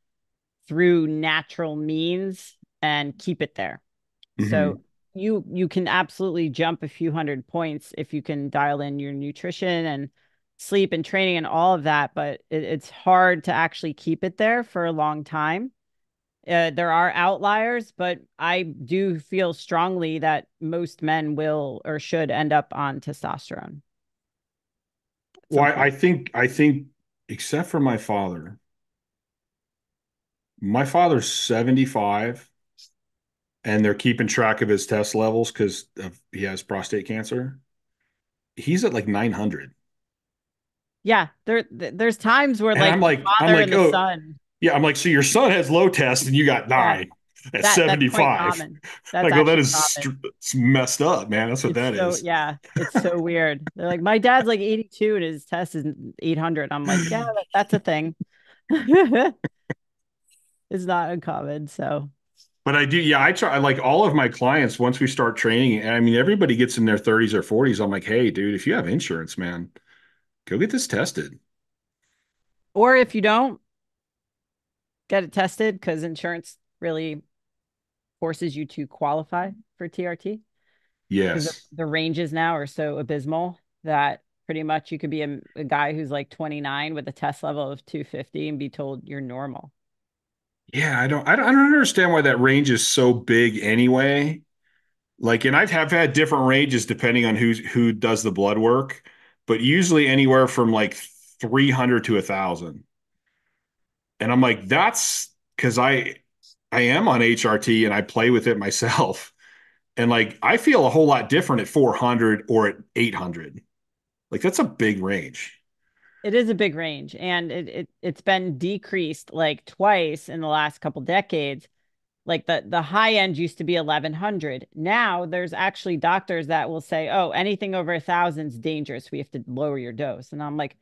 through natural means and keep it there. Mm-hmm. So you you can absolutely jump a few hundred points if you can dial in your nutrition and sleep and training and all of that, but it, it's hard to actually keep it there for a long time. Uh, there are outliers, but I do feel strongly that most men will or should end up on testosterone. Well, I, I think, I think, except for my father, my father's seventy-five and they're keeping track of his test levels because he has prostate cancer. He's at like nine hundred. Yeah. There, there's times where, and like, I'm like, father I'm like, and oh, the son. Yeah, I'm like, so your son has low test and you got nine yeah. at that, seventy-five. Like, oh, that is st- it's messed up, man. That's what it's that so, is. Yeah, it's so weird. They're like, my dad's like eighty-two and his test is eight hundred. I'm like, yeah, that, that's a thing. It's not uncommon. So, but I do, yeah, I try. Like all of my clients, once we start training, and I mean, everybody gets in their thirties or forties. I'm like, hey, dude, if you have insurance, man, go get this tested. Or if you don't, get it tested, because insurance really forces you to qualify for T R T. Yes. The, the ranges now are so abysmal that pretty much you could be a, a guy who's like twenty-nine with a test level of two fifty and be told you're normal. Yeah, I don't, I don't, I don't understand why that range is so big anyway. Like, and I've have had different ranges depending on who's, who does the blood work, but usually anywhere from like three hundred to a thousand. And I'm like, that's because I I am on H R T and I play with it myself. And like, I feel a whole lot different at four hundred or at eight hundred. Like, that's a big range. It is a big range. And it, it, it's been decreased like twice in the last couple decades. Like the, the high end used to be eleven hundred. Now there's actually doctors that will say, oh, anything over a thousand is dangerous. We have to lower your dose. And I'm like,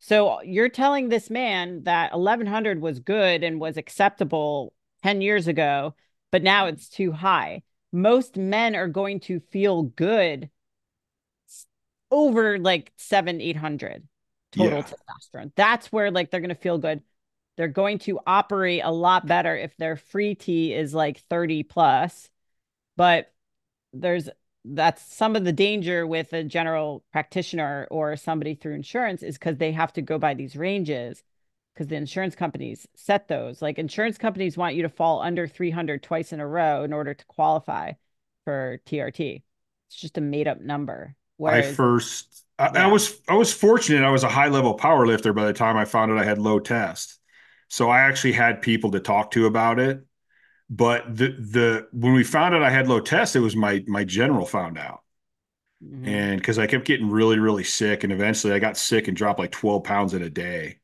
so you're telling this man that eleven hundred was good and was acceptable ten years ago, but now it's too high. Most men are going to feel good over like seven, eight hundred total yeah. testosterone. That's where like they're going to feel good. They're going to operate a lot better if their free T is like thirty plus, but there's that's some of the danger with a general practitioner or somebody through insurance is because they have to go by these ranges because the insurance companies set those. Like insurance companies want you to fall under three hundred twice in a row in order to qualify for T R T. It's just a made up number. Whereas, I first, I, yeah. I was, I was fortunate. I was a high level power lifter by the time I found out I had low test. So I actually had people to talk to about it. But the, the, when we found out I had low test, it was my, my general found out. Mm-hmm. And cause I kept getting really, really sick. And eventually I got sick and dropped like twelve pounds in a day.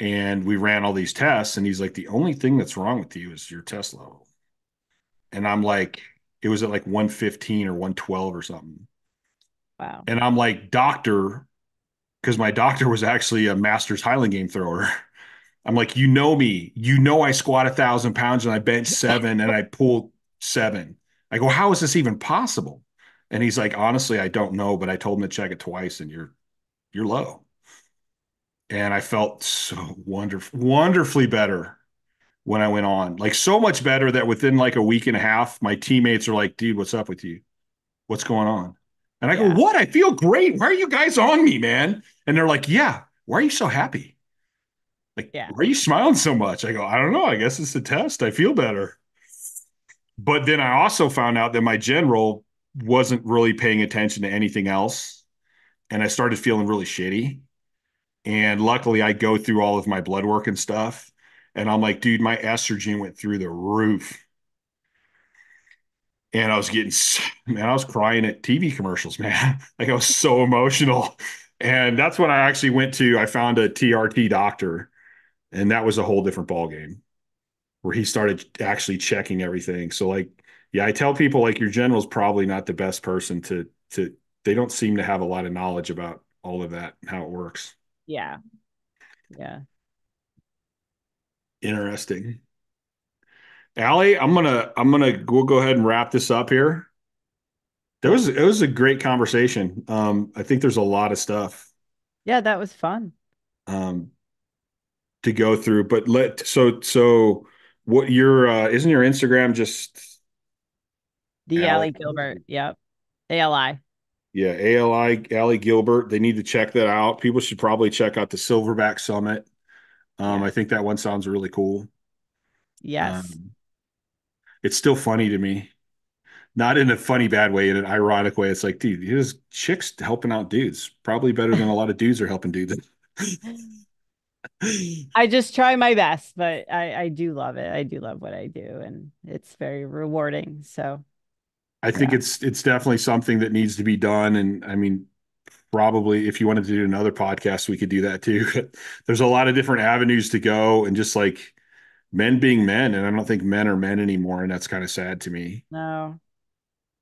And we ran all these tests and he's like, the only thing that's wrong with you is your test level. And I'm like, it was at like one fifteen or one twelve or something. Wow. And I'm like, doctor, cause my doctor was actually a master's Highland game thrower. I'm like, you know me, you know, I squat a thousand pounds and I bench seven and I pull seven. I go, how is this even possible? And he's like, honestly, I don't know, but I told him to check it twice and you're, you're low. And I felt so wonderful, wonderfully better when I went on, like so much better that within like a week and a half, my teammates are like, dude, what's up with you? What's going on? And I go, yeah. What? I feel great. Why are you guys on me, man? And they're like, yeah. Why are you so happy? Like, yeah. Why are you smiling so much? I go, I don't know. I guess it's a test. I feel better. But then I also found out that my general wasn't really paying attention to anything else. And I started feeling really shitty. And luckily I go through all of my blood work and stuff. And I'm like, dude, my estrogen went through the roof. And I was getting, man, I was crying at T V commercials, man. Like I was so emotional. And that's when I actually went to, I found a T R T doctor. And that was a whole different ballgame where he started actually checking everything. So like, yeah, I tell people like your general's probably not the best person to, to, they don't seem to have a lot of knowledge about all of that and how it works. Yeah. Yeah. Interesting. Ali, I'm going to, I'm going to, we'll go ahead and wrap this up here. That was, it was a great conversation. Um, I think there's a lot of stuff. Yeah, that was fun. Um, to go through, but let, so, so what your, uh, isn't your Instagram just? The Ali Gilbert. Yep. A L I. Yeah. A L I, Ali Gilbert. They need to check that out. People should probably check out the Silverback Summit. Um, yeah. I think that one sounds really cool. Yes. Um, it's still funny to me. Not in a funny, bad way, in an ironic way. It's like, dude, here's chicks helping out dudes. Probably better than a lot of dudes are helping dudes. I just try my best, but I, I do love it. I do love what I do, and it's very rewarding. So I think yeah. it's it's definitely something that needs to be done. And I mean, probably if you wanted to do another podcast, we could do that too. There's a lot of different avenues to go, and just like men being men, and I don't think men are men anymore, and that's kind of sad to me. No.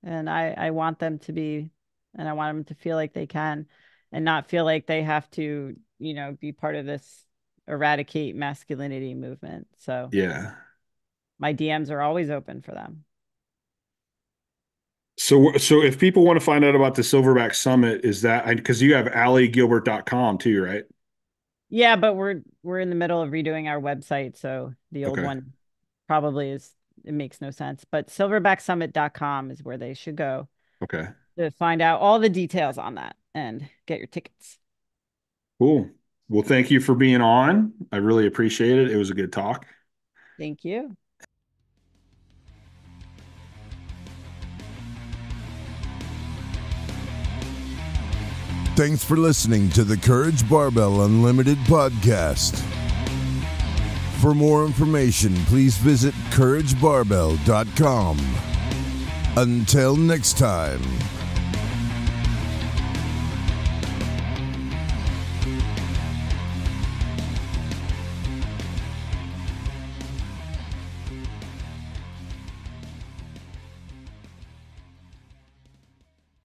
And I, I want them to be, and I want them to feel like they can and not feel like they have to, you know, be part of this eradicate masculinity movement. So yeah, my D Ms are always open for them. So, so if people want to find out about the Silverback Summit, is that, because you have ali gilbert dot com too, right? Yeah, but we're, we're in the middle of redoing our website. So the old okay. one probably is, it makes no sense, but silverback summit dot com is where they should go. Okay. To find out all the details on that and get your tickets. Cool. Well, thank you for being on. I really appreciate it. It was a good talk. Thank you. Thanks for listening to the Courage Barbell Unlimited podcast. For more information, please visit courage barbell dot com. Until next time.